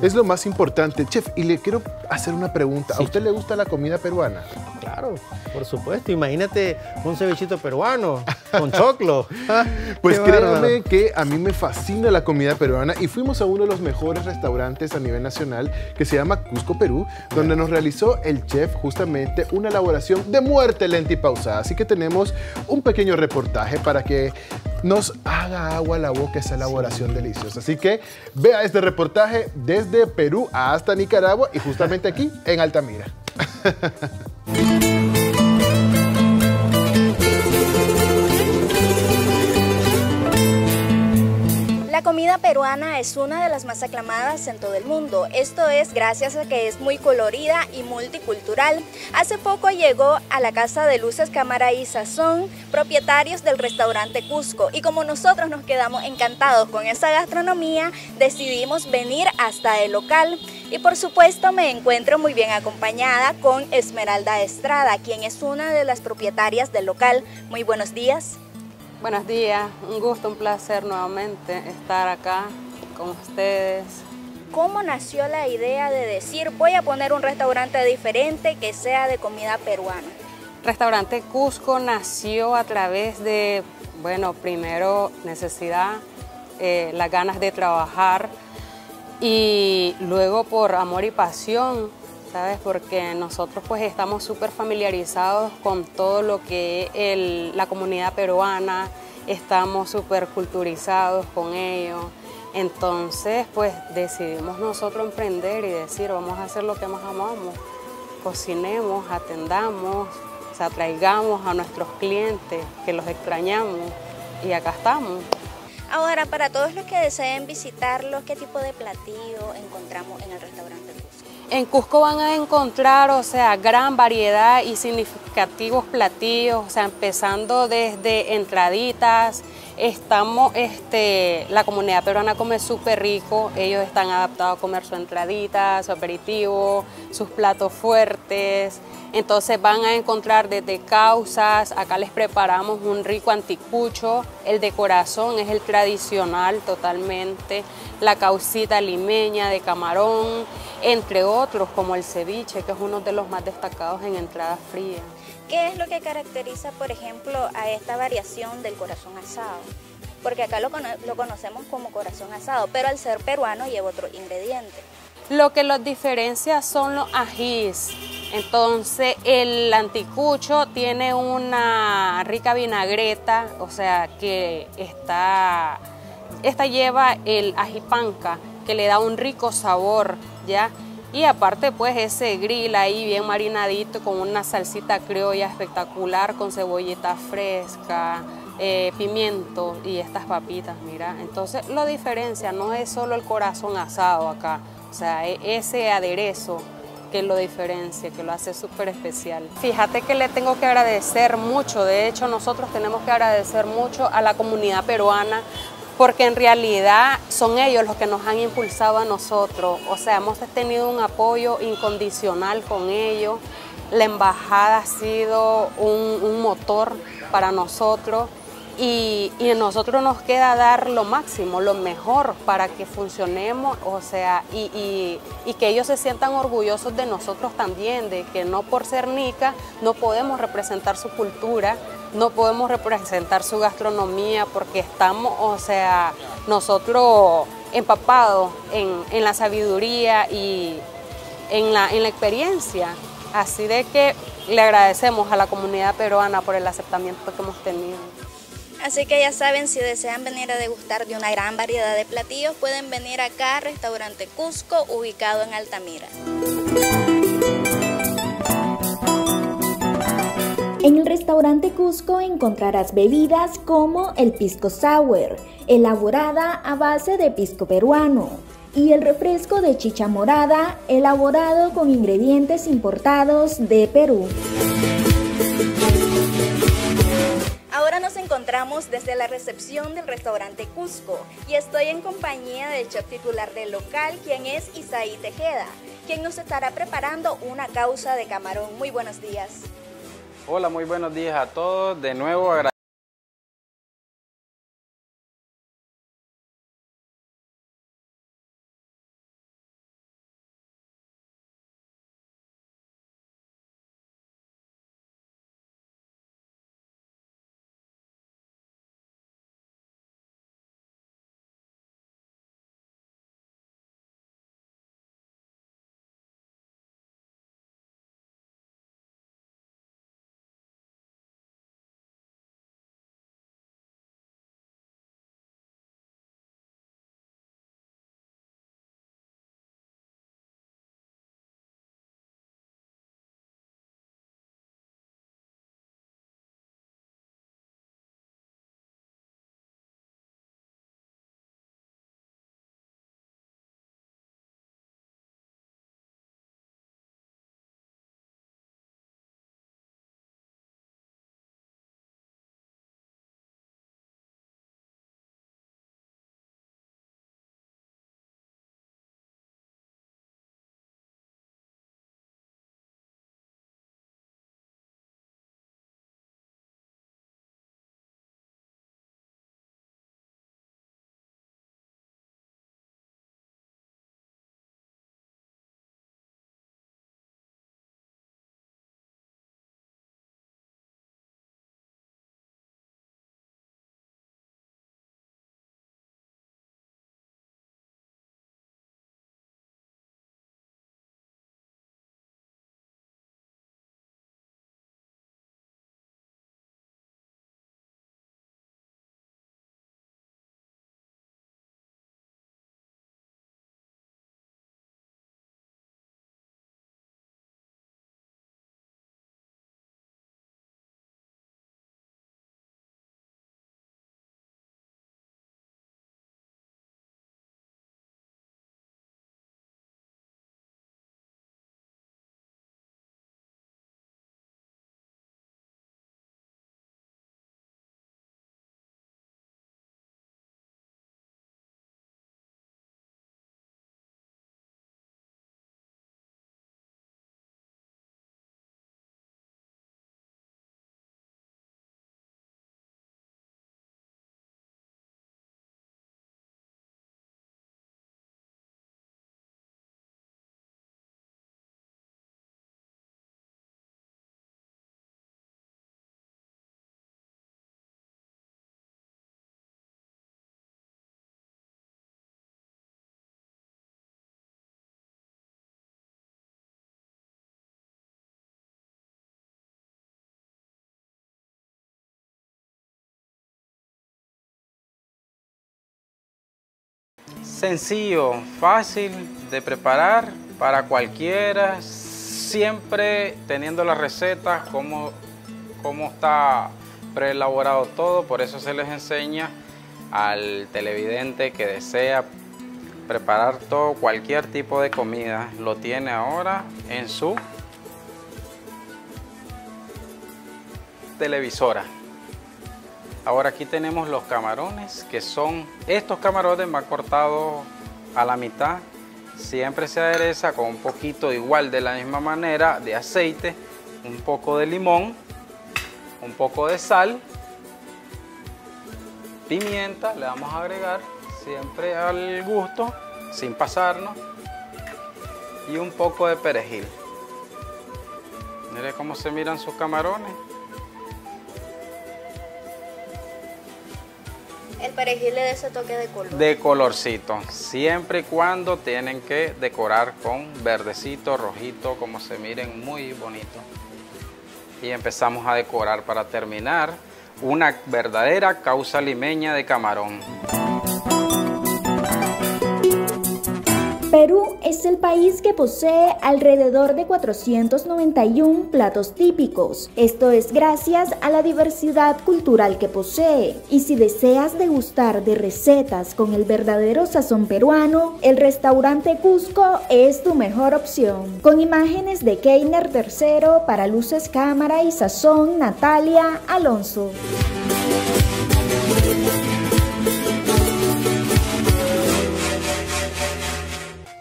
Es lo más importante. Chef, y le quiero hacer una pregunta. Sí. ¿A usted le gusta la comida peruana? Claro, por supuesto. Imagínate un cevichito peruano con choclo. Pues créanme que a mí me fascina la comida peruana, y fuimos a uno de los mejores restaurantes a nivel nacional que se llama Cusco Perú, donde yeah. nos realizó el chef justamente una elaboración de muerte lenta y pausada. Así que tenemos un pequeño reportaje para que nos haga agua la boca esa elaboración deliciosa. Así que vea este reportaje desde Perú hasta Nicaragua y justamente aquí en Altamira. La comida peruana es una de las más aclamadas en todo el mundo. Esto es gracias a que es muy colorida y multicultural. Hace poco llegó a la Casa de Luces, Cámara y Sazón, propietarios del restaurante Cusco. Y como nosotros nos quedamos encantados con esa gastronomía, decidimos venir hasta el local. Y por supuesto me encuentro muy bien acompañada con Esmeralda Estrada, quien es una de las propietarias del local. Muy buenos días. Buenos días, un gusto, un placer nuevamente estar acá con ustedes. ¿Cómo nació la idea de decir voy a poner un restaurante diferente que sea de comida peruana? Restaurante Cusco nació a través de, bueno, primero necesidad, eh, las ganas de trabajar y luego por amor y pasión, ¿sabes? Porque nosotros pues estamos súper familiarizados con todo lo que es la comunidad peruana, estamos súper culturizados con ello. Entonces pues decidimos nosotros emprender y decir vamos a hacer lo que más amamos, cocinemos, atendamos, o sea, traigamos a nuestros clientes que los extrañamos y acá estamos. Ahora, para todos los que deseen visitarlo, ¿qué tipo de platillo encontramos en el restaurante Cusco? En Cusco van a encontrar, o sea, gran variedad y significativos platillos, o sea, empezando desde entraditas. Estamos, este, la comunidad peruana come súper rico, ellos están adaptados a comer su entradita, su aperitivo, sus platos fuertes. Entonces van a encontrar desde causas, acá les preparamos un rico anticucho, el de corazón es el tradicional totalmente, la causita limeña de camarón, entre otros como el ceviche, que es uno de los más destacados en entradas frías. ¿Qué es lo que caracteriza, por ejemplo, a esta variación del corazón asado? Porque acá lo, cono lo conocemos como corazón asado, pero al ser peruano lleva otro ingrediente. Lo que los diferencia son los ajís. Entonces el anticucho tiene una rica vinagreta, o sea que está, esta lleva el ají panca, que le da un rico sabor, ¿ya? Y aparte pues ese grill ahí bien marinadito con una salsita criolla espectacular con cebollita fresca, eh, pimiento y estas papitas, mira. Entonces lo diferencia, no es solo el corazón asado acá, o sea, es ese aderezo que lo diferencia, que lo hace súper especial. Fíjate que le tengo que agradecer mucho, de hecho nosotros tenemos que agradecer mucho a la comunidad peruana, porque en realidad son ellos los que nos han impulsado a nosotros, o sea, hemos tenido un apoyo incondicional con ellos, la embajada ha sido un, un motor para nosotros y, y a nosotros nos queda dar lo máximo, lo mejor para que funcionemos, o sea, y, y, y que ellos se sientan orgullosos de nosotros también, de que no por ser nica no podemos representar su cultura, no podemos representar su gastronomía porque estamos, o sea, nosotros empapados en, en la sabiduría y en la, en la experiencia. Así de que le agradecemos a la comunidad peruana por el aceptamiento que hemos tenido. Así que ya saben, si desean venir a degustar de una gran variedad de platillos, pueden venir acá al restaurante Cusco, ubicado en Altamira. En el restaurante Cusco encontrarás bebidas como el pisco sour, elaborada a base de pisco peruano, y el refresco de chicha morada, elaborado con ingredientes importados de Perú. Ahora nos encontramos desde la recepción del restaurante Cusco y estoy en compañía del chef titular del local, quien es Isaí Tejeda, quien nos estará preparando una causa de camarón. Muy buenos días. Hola, muy buenos días a todos. De nuevo agradecemos sencillo, fácil de preparar para cualquiera, siempre teniendo las recetas, cómo, cómo está preelaborado todo. Por eso se les enseña al televidente que desea preparar todo, cualquier tipo de comida. Lo tiene ahora en su televisora. Ahora aquí tenemos los camarones, que son estos camarones más cortados a la mitad. Siempre se adereza con un poquito, igual de la misma manera, de aceite, un poco de limón, un poco de sal, pimienta, le vamos a agregar siempre al gusto, sin pasarnos, y un poco de perejil. Mire cómo se miran sus camarones. El perejil le da ese toque de color. De colorcito, siempre y cuando tienen que decorar con verdecito, rojito, como se miren, muy bonito. Y empezamos a decorar para terminar una verdadera causa limeña de camarón. Perú es el país que posee alrededor de cuatrocientos noventa y uno platos típicos. Esto es gracias a la diversidad cultural que posee. Y si deseas degustar de recetas con el verdadero sazón peruano, el restaurante Cusco es tu mejor opción. Con imágenes de Keiner Tercero para Luces, Cámara y Sazón, Natalia Alonso.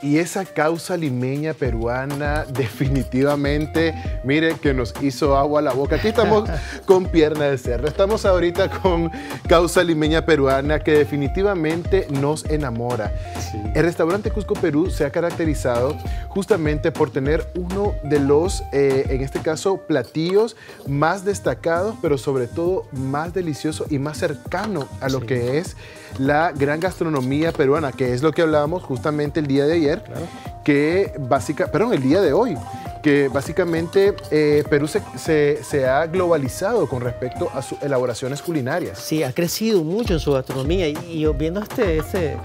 Y esa causa limeña peruana definitivamente, mire, que nos hizo agua a la boca. Aquí estamos con pierna de cerdo. Estamos ahorita con causa limeña peruana que definitivamente nos enamora. Sí. El restaurante Cusco Perú se ha caracterizado justamente por tener uno de los, eh, en este caso, platillos más destacados, pero sobre todo más delicioso y más cercano a lo sí. que es la gran gastronomía peruana, que es lo que hablábamos justamente el día de ayer. Claro. Que básica, perdón, el día de hoy, que básicamente eh, Perú se, se, se ha globalizado con respecto a sus elaboraciones culinarias. Sí, ha crecido mucho en su gastronomía. Y, y yo viendo este, este,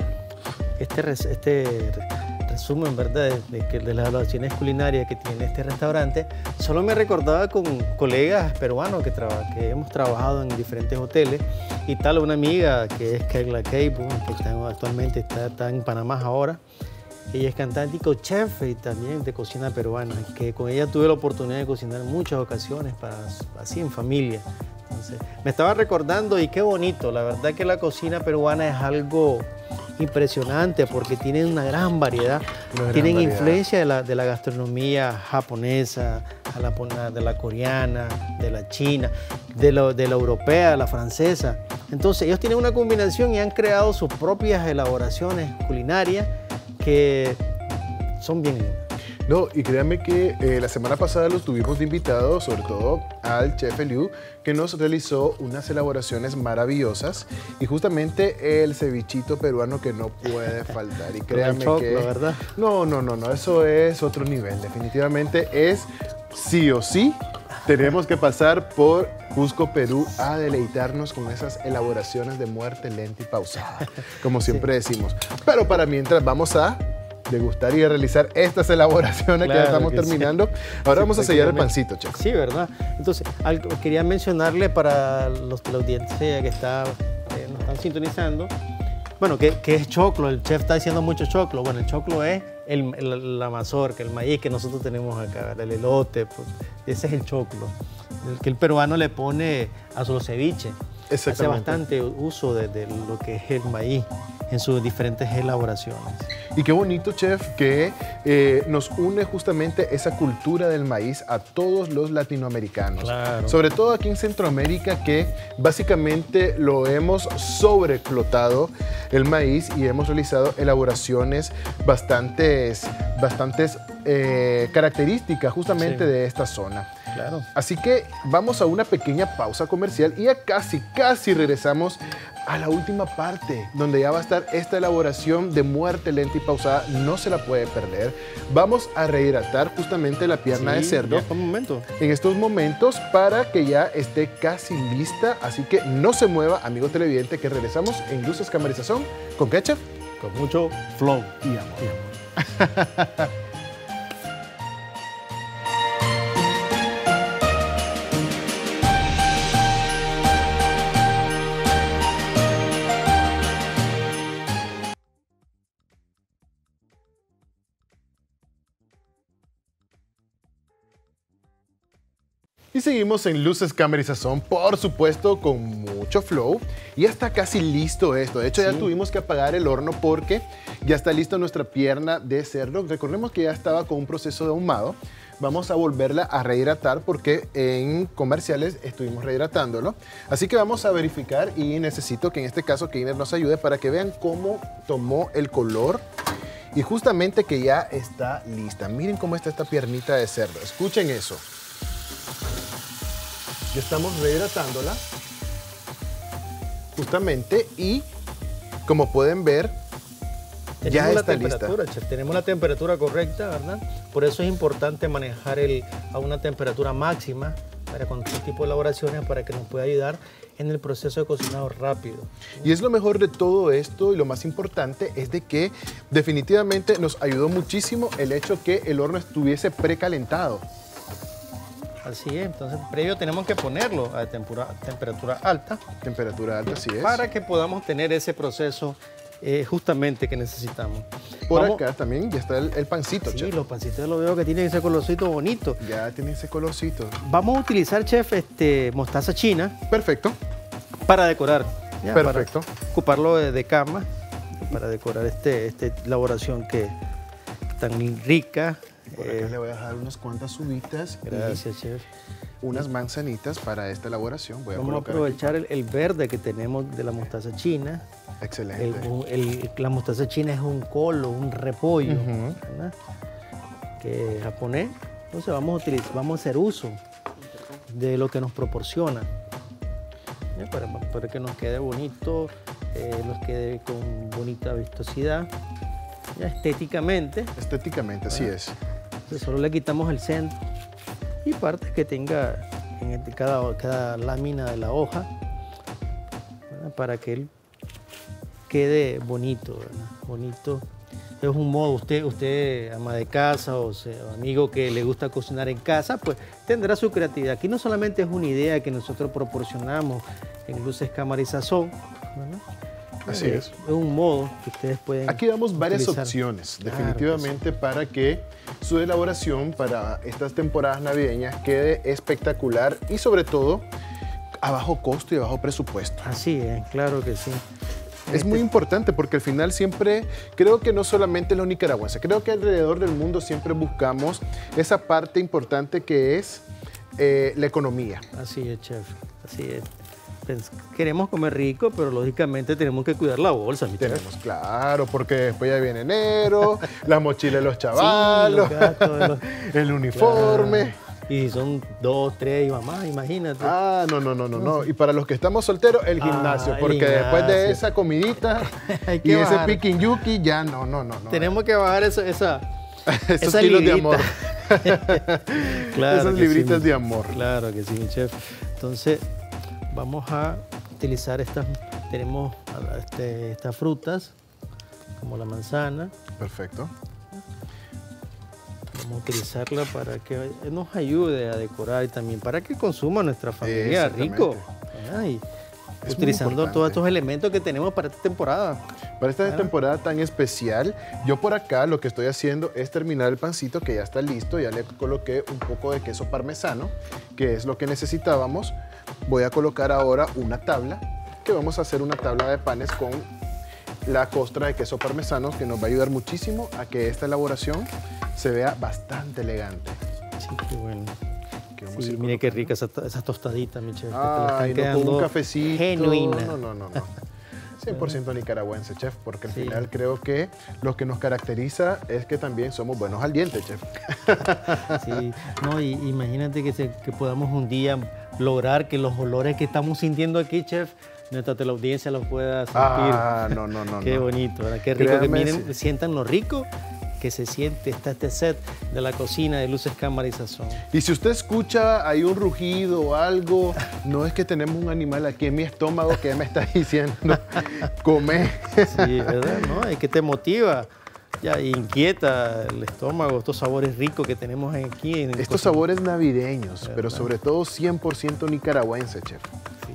este, este resumen, ¿verdad?, de, de, de las elaboraciones culinarias que tiene este restaurante, solo me recordaba con colegas peruanos que, traba, que hemos trabajado en diferentes hoteles y tal. Una amiga que es Kayla Cable, que está, actualmente está, está en Panamá ahora. Ella es cantante y chef y también de cocina peruana, que con ella tuve la oportunidad de cocinar muchas ocasiones, para, así en familia. Entonces, me estaba recordando, y qué bonito, la verdad que la cocina peruana es algo impresionante porque tienen una gran variedad, una gran tienen variedad. influencia de la, de la gastronomía japonesa, a la, de la coreana, de la china, de, lo, de la europea, de la francesa. Entonces ellos tienen una combinación y han creado sus propias elaboraciones culinarias que son bien lindas. No, y créanme que eh, la semana pasada los tuvimos de invitados, sobre todo al Chef Liu, que nos realizó unas elaboraciones maravillosas, y justamente el cevichito peruano que no puede faltar. Y créanme shock, que... la verdad. No, no, no, no, eso es otro nivel. Definitivamente es sí o sí. Tenemos que pasar por Cusco, Perú, a deleitarnos con esas elaboraciones de muerte lenta y pausada, como siempre sí. decimos. Pero para mientras vamos a degustar y a realizar estas elaboraciones, claro, que estamos que terminando. Sí. Ahora sí, vamos a sellar el pancito, Chef. Sí, ¿verdad? Entonces, algo, quería mencionarle para los que la audiencia que está, eh, nos están sintonizando, bueno, que, que es choclo. El chef está diciendo mucho choclo. Bueno, el choclo es el, el, la mazorca, el maíz que nosotros tenemos acá, el elote, pues, ese es el choclo, el que el peruano le pone a su ceviche. Hace bastante uso de, de lo que es el maíz en sus diferentes elaboraciones. Y qué bonito, Chef, que eh, nos une justamente esa cultura del maíz a todos los latinoamericanos. Claro. Sobre todo aquí en Centroamérica, que básicamente lo hemos sobreexplotado el maíz y hemos realizado elaboraciones bastantes, bastantes eh, características justamente sí. de esta zona. Claro. Así que vamos a una pequeña pausa comercial y ya casi, casi regresamos a la última parte, donde ya va a estar esta elaboración de muerte lenta y pausada. No se la puede perder. Vamos a rehidratar justamente la pierna sí, de cerdo ya, un momento. en estos momentos para que ya esté casi lista. Así que no se mueva, amigo televidente, que regresamos en Luces, Cámara y Sazón. ¿Con qué, Chef? con mucho flow y amor. Y amor. Y seguimos en Luces, Cámara y Sazón, por supuesto, con mucho flow. Y ya está casi listo esto. De hecho, sí. Ya tuvimos que apagar el horno porque ya está lista nuestra pierna de cerdo. Recordemos que ya estaba con un proceso de ahumado. Vamos a volverla a rehidratar porque en comerciales estuvimos rehidratándolo. Así que vamos a verificar y necesito que en este caso Keiner nos ayude para que vean cómo tomó el color. Y justamente que ya está lista. Miren cómo está esta piernita de cerdo. Escuchen eso. Ya estamos rehidratándola, justamente, y como pueden ver, tenemos ya está lista. Chef, tenemos la temperatura correcta, ¿verdad? Por eso es importante manejar el, a una temperatura máxima para con este tipo de elaboraciones, para que nos pueda ayudar en el proceso de cocinado rápido. Y es lo mejor de todo esto, y lo más importante es de que definitivamente nos ayudó muchísimo el hecho que el horno estuviese precalentado. Así es, entonces previo tenemos que ponerlo a tempura, temperatura alta. Temperatura alta, así es. Para que podamos tener ese proceso eh, justamente que necesitamos. Por Vamos, acá también ya está el, el pancito, sí, chef. Sí, los pancitos lo veo que tienen ese colorcito bonito. Ya tienen ese colorcito. Vamos a utilizar, chef, este, mostaza china. Perfecto. Para decorar. Ya, perfecto. Para ocuparlo de, de cama, para decorar este, esta elaboración que tan rica. Por acá eh, le voy a dejar unas cuantas uvitas. Gracias, chef. Unas manzanitas para esta elaboración. Voy a Vamos a aprovechar el, el verde que tenemos de la mostaza china. Excelente. El, el, la mostaza china es un colo, un repollo, uh-huh. ¿verdad? Que es japonés. Entonces vamos a, utilizar, vamos a hacer uso de lo que nos proporciona. ¿Sí? Para, para que nos quede bonito, eh, nos quede con bonita vistosidad. Ya, estéticamente. Estéticamente, ¿verdad? Así es. Solo le quitamos el centro y partes que tenga en este, cada, cada lámina de la hoja, ¿verdad? Para que él quede bonito, ¿verdad? Bonito. Es un modo, usted, usted ama de casa o sea, amigo que le gusta cocinar en casa, pues tendrá su creatividad. Aquí no solamente es una idea que nosotros proporcionamos en Luces, Cámara y Sazón, ¿verdad? Así es. Es un modo que ustedes pueden Aquí damos varias utilizar. opciones, claro, definitivamente, pues. para que su elaboración para estas temporadas navideñas quede espectacular y, sobre todo, a bajo costo y a bajo presupuesto. Así es, claro que sí. Es este... muy importante porque al final siempre, creo que no solamente los nicaragüenses, creo que alrededor del mundo siempre buscamos esa parte importante que es eh, la economía. Así es, chef, así es. Queremos comer rico, pero lógicamente tenemos que cuidar la bolsa. Tenemos, claro, porque después ya viene enero, las mochilas de los chavalos, sí, los gastos de los... el uniforme. Claro. Y son dos, tres y mamás, imagínate. Ah, no, no, no, no, no. Y para los que estamos solteros, el gimnasio, ah, porque el gimnasio. Después de esa comidita y bajar. Ese pikin yuki, ya no, no, no. no tenemos no. que bajar eso, esa... Esos esa kilos librita. de amor. Claro. Esas libritas sí, de amor. Claro que sí, mi chef. Entonces... Vamos a utilizar estas, tenemos este, estas frutas, como la manzana. Perfecto. Vamos a utilizarla para que nos ayude a decorar y también para que consuma nuestra familia rico. Ay, utilizando todos estos elementos que tenemos para esta temporada. Para esta claro. temporada tan especial, yo por acá lo que estoy haciendo es terminar el pancito que ya está listo. Ya le coloqué un poco de queso parmesano, que es lo que necesitábamos. Voy a colocar ahora una tabla, que vamos a hacer una tabla de panes con la costra de queso parmesano, que nos va a ayudar muchísimo a que esta elaboración se vea bastante elegante. Sí, qué bueno. Que vamos sí, a mire qué rica esas esa tostaditas, mi chef. Ah, que te las están y no, un cafecito. Genuina. No, no, no, no. cien por ciento nicaragüense, chef, porque al sí. final creo que lo que nos caracteriza es que también somos buenos al diente, chef. Sí, no, y, imagínate que, se, que podamos un día lograr que los olores que estamos sintiendo aquí, chef, nuestra teleaudiencia los pueda sentir. Ah, no, no, no. Qué no. bonito, ¿verdad? Qué rico. Créame, que miren, sí. sientan lo rico que se siente está este set de la cocina de Luces, Cámara y Sazón. Y si usted escucha, hay un rugido o algo, no es que tenemos un animal aquí en mi estómago que me está diciendo, come. Sí, ¿verdad? ¿No? Es que te motiva. Ya, inquieta el estómago, estos sabores ricos que tenemos aquí. En estos sabores navideños, ¿verdad? Pero sobre todo cien por ciento nicaragüense, chef. Sí.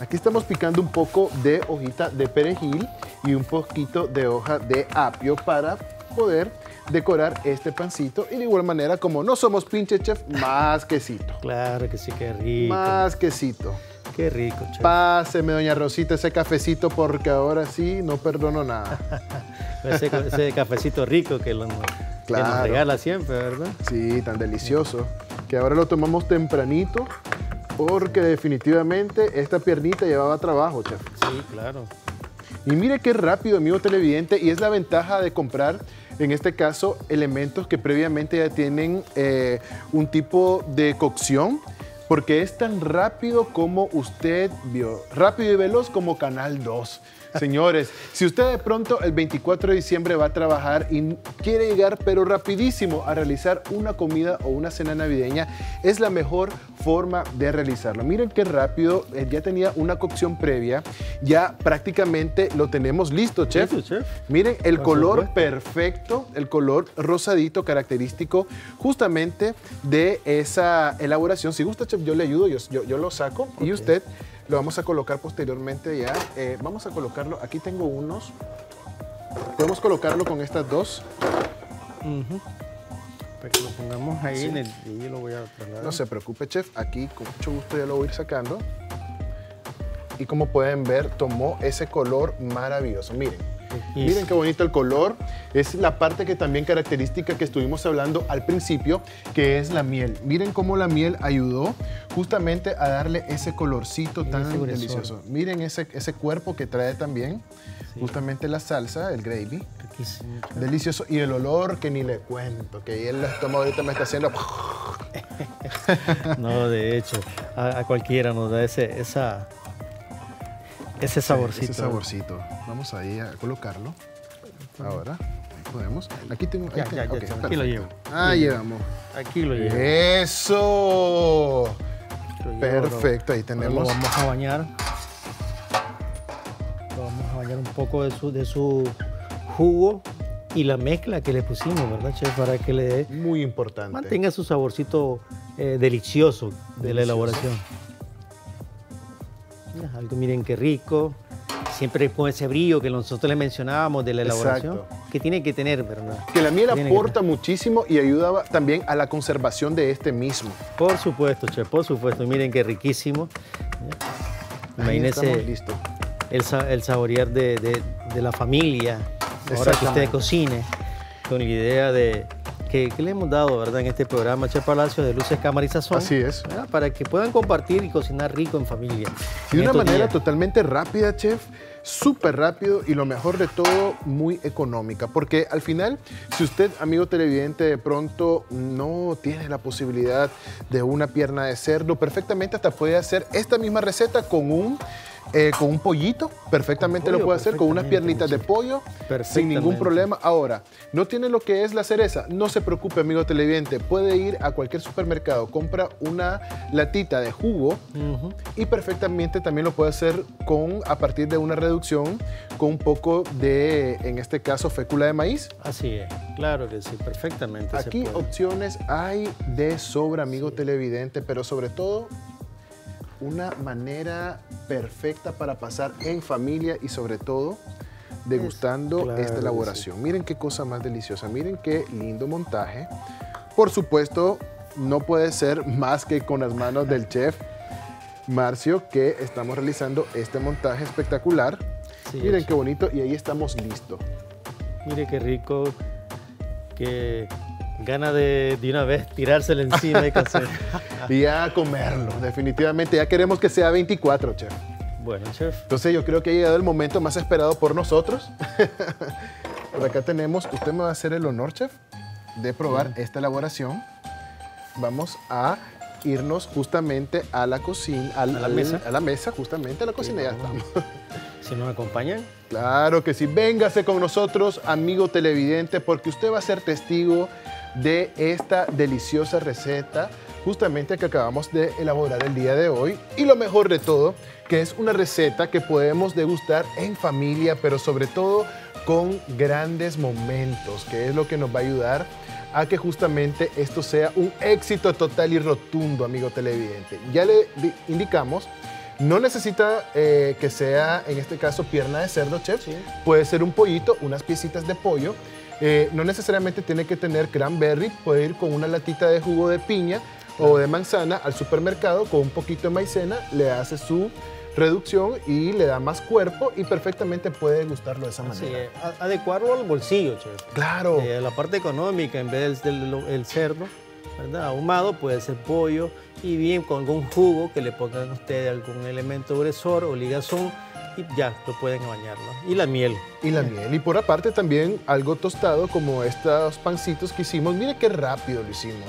Aquí estamos picando un poco de hojita de perejil y un poquito de hoja de apio para poder decorar este pancito. Y de igual manera, como no somos pinche chef, más quesito. Claro que sí, qué rico. Más quesito. Qué rico, chef. Páseme, doña Rosita, ese cafecito, porque ahora sí no perdono nada. ese, ese cafecito rico que, lo, claro. que nos regala siempre, ¿verdad? Sí, tan delicioso. Que ahora lo tomamos tempranito, porque definitivamente esta piernita llevaba trabajo, chef. Sí, claro. Y mire qué rápido, amigo televidente, y es la ventaja de comprar, en este caso, elementos que previamente ya tienen eh, un tipo de cocción. Porque es tan rápido como usted vio, rápido y veloz como Canal dos. Señores, si usted de pronto el veinticuatro de diciembre va a trabajar y quiere llegar pero rapidísimo a realizar una comida o una cena navideña, es la mejor forma de realizarlo. Miren qué rápido, ya tenía una cocción previa, ya prácticamente lo tenemos listo, chef. Listo, chef. Miren el color perfecto, el color rosadito característico justamente de esa elaboración. Si gusta, chef, yo le ayudo, yo, yo, yo lo saco, okay. Y usted... lo vamos a colocar posteriormente ya. Eh, vamos a colocarlo. Aquí tengo unos. Podemos colocarlo con estas dos. Uh-huh. Para que lo pongamos ahí, sí. En el... Y yo lo voy a trasladar. No se preocupe, chef. Aquí con mucho gusto ya lo voy a ir sacando. Y como pueden ver, tomó ese color maravilloso. Miren. Sí. Miren qué bonito el color. Es la parte que también característica que estuvimos hablando al principio, que es la miel. Miren cómo la miel ayudó justamente a darle ese colorcito y tan delicioso. Miren ese, ese cuerpo que trae también, sí. Justamente la salsa, el gravy. Riquísimo. Delicioso. Y el olor que ni le cuento, que el estómago ahorita me está haciendo... No, de hecho, a, a cualquiera nos da ese, esa... Ese saborcito. Sí, ese saborcito. Vamos ahí a colocarlo. Ahora, ahí podemos. Aquí tengo... Ahí ya, tengo. Ya, ya, okay, aquí lo llevo. Ah, sí. Llevamos. Aquí lo llevo. ¡Eso! Lo Perfecto, ahí tenemos. Lo vamos a bañar. Lo vamos a bañar un poco de su, de su jugo y la mezcla que le pusimos, ¿verdad, chef? Para que le dé... Muy importante. Mantenga su saborcito eh, delicioso, delicioso de la elaboración. Algo, miren qué rico, siempre con ese brillo que nosotros le mencionábamos de la elaboración. Exacto. Que tiene que tener, ¿verdad? Que la miel aporta muchísimo y ayuda también a la conservación de este mismo. Por supuesto, chef, por supuesto. Miren qué riquísimo. Imagínense el, el saborear de, de, de la familia, ahora que usted cocine, con la idea de... Que, que le hemos dado, ¿verdad? En este programa, Chef Palacios, de Luces, Cámara y Sazón. Así es. ¿Verdad? Para que puedan compartir y cocinar rico en familia. Y de una manera días. Totalmente rápida, chef, súper rápido y lo mejor de todo, muy económica. Porque al final, si usted, amigo televidente, de pronto no tiene la posibilidad de una pierna de cerdo, perfectamente hasta puede hacer esta misma receta con un... Eh, con un pollito, perfectamente pollo, lo puede hacer, con unas piernitas de pollo, sin ningún problema. Ahora, no tiene lo que es la cereza, no se preocupe, amigo televidente, puede ir a cualquier supermercado, compra una latita de jugo, uh-huh. Y perfectamente también lo puede hacer con, a partir de una reducción, con un poco de, en este caso, fécula de maíz. Así es, claro que sí, perfectamente. Aquí se puede. Opciones hay de sobra, amigo sí. televidente, pero sobre todo... una manera perfecta para pasar en familia y sobre todo degustando, claro, esta elaboración. Sí. Miren qué cosa más deliciosa, miren qué lindo montaje. Por supuesto, no puede ser más que con las manos del chef Marcio que estamos realizando este montaje espectacular. Sí, miren qué bonito y ahí estamos listos. Mire qué rico, que... Gana de, de una vez tirárselo encima y cocer. Y a comerlo, definitivamente. Ya queremos que sea veinticuatro, chef. Bueno, chef. Entonces yo creo que ha llegado el momento más esperado por nosotros. Por acá tenemos, usted me va a hacer el honor, chef, de probar sí. esta elaboración. Vamos a irnos justamente a la cocina, al, a, la al, mesa. a la mesa, justamente a la cocina. Sí, ya estamos. ¿Si nos acompañan? Claro que sí. Véngase con nosotros, amigo televidente, porque usted va a ser testigo de esta deliciosa receta justamente que acabamos de elaborar el día de hoy. Y lo mejor de todo, que es una receta que podemos degustar en familia, pero sobre todo con grandes momentos, que es lo que nos va a ayudar a que justamente esto sea un éxito total y rotundo, amigo televidente. Ya le indicamos, no necesita eh, que sea, en este caso, pierna de cerdo, chef. Sí. Puede ser un pollito, unas piecitas de pollo. Eh, no necesariamente tiene que tener cranberry, puede ir con una latita de jugo de piña o de manzana al supermercado con un poquito de maicena, le hace su reducción y le da más cuerpo y perfectamente puede gustarlo de esa manera. Sí, adecuarlo al bolsillo, chef. Claro. Eh, la parte económica, en vez del, del el cerdo, ¿verdad? Ahumado, puede ser pollo y bien con algún jugo que le pongan ustedes algún elemento gruesor o ligazón y ya lo pueden bañar, ¿no? Y la miel. Y la miel. Y por aparte también algo tostado como estos pancitos que hicimos. Mire qué rápido lo hicimos.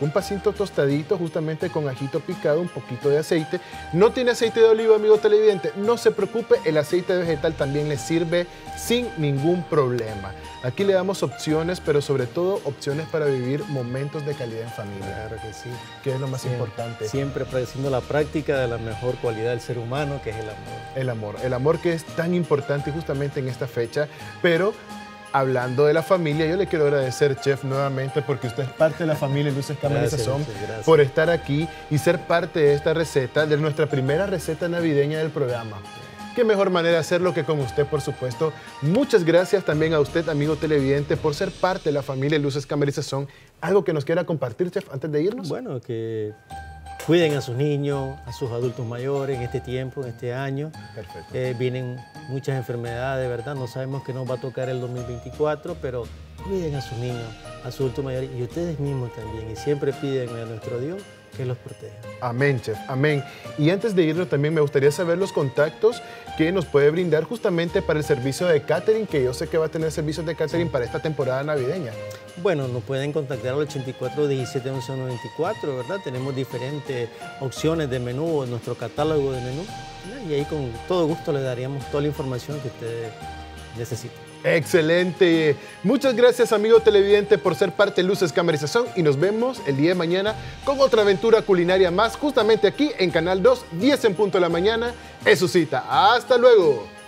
Un pancito tostadito, justamente con ajito picado, un poquito de aceite. No tiene aceite de oliva, amigo televidente. No se preocupe, el aceite vegetal también le sirve sin ningún problema. Aquí le damos opciones, pero sobre todo opciones para vivir momentos de calidad en familia. Claro que sí. Que es lo más siempre, importante. Siempre padeciendo la práctica de la mejor cualidad del ser humano, que es el amor. El amor. El amor que es tan importante justamente en esta fecha, pero... Hablando de la familia, yo le quiero agradecer, chef, nuevamente, porque usted es parte de la familia Luces, Cámara y Sazón, por estar aquí y ser parte de esta receta, de nuestra primera receta navideña del programa. Qué mejor manera hacerlo que con usted, por supuesto. Muchas gracias también a usted, amigo televidente, por ser parte de la familia Luces, Cámara y Sazón. ¿Algo que nos quiera compartir, chef, antes de irnos? Bueno, que... cuiden a sus niños, a sus adultos mayores en este tiempo, en este año. Perfecto. Eh, vienen muchas enfermedades, ¿verdad? No sabemos qué nos va a tocar el dos mil veinticuatro, pero cuiden a sus niños, a sus adultos mayores y ustedes mismos también. Y siempre piden a nuestro Dios que los proteja. Amén, chef. Amén. Y antes de irnos también me gustaría saber los contactos que nos puede brindar justamente para el servicio de catering, que yo sé que va a tener servicios de catering para esta temporada navideña. Bueno, nos pueden contactar al ochenta y cuatro diecisiete once noventa y cuatro, ¿verdad? Tenemos diferentes opciones de menú, nuestro catálogo de menú, ¿verdad? Y ahí con todo gusto les daríamos toda la información que ustedes necesiten. Excelente. Muchas gracias, amigo televidente, por ser parte de Luces, Cámara y Sazón. Y nos vemos el día de mañana con otra aventura culinaria más, justamente aquí en Canal dos, diez en punto de la mañana. Es su cita. ¡Hasta luego!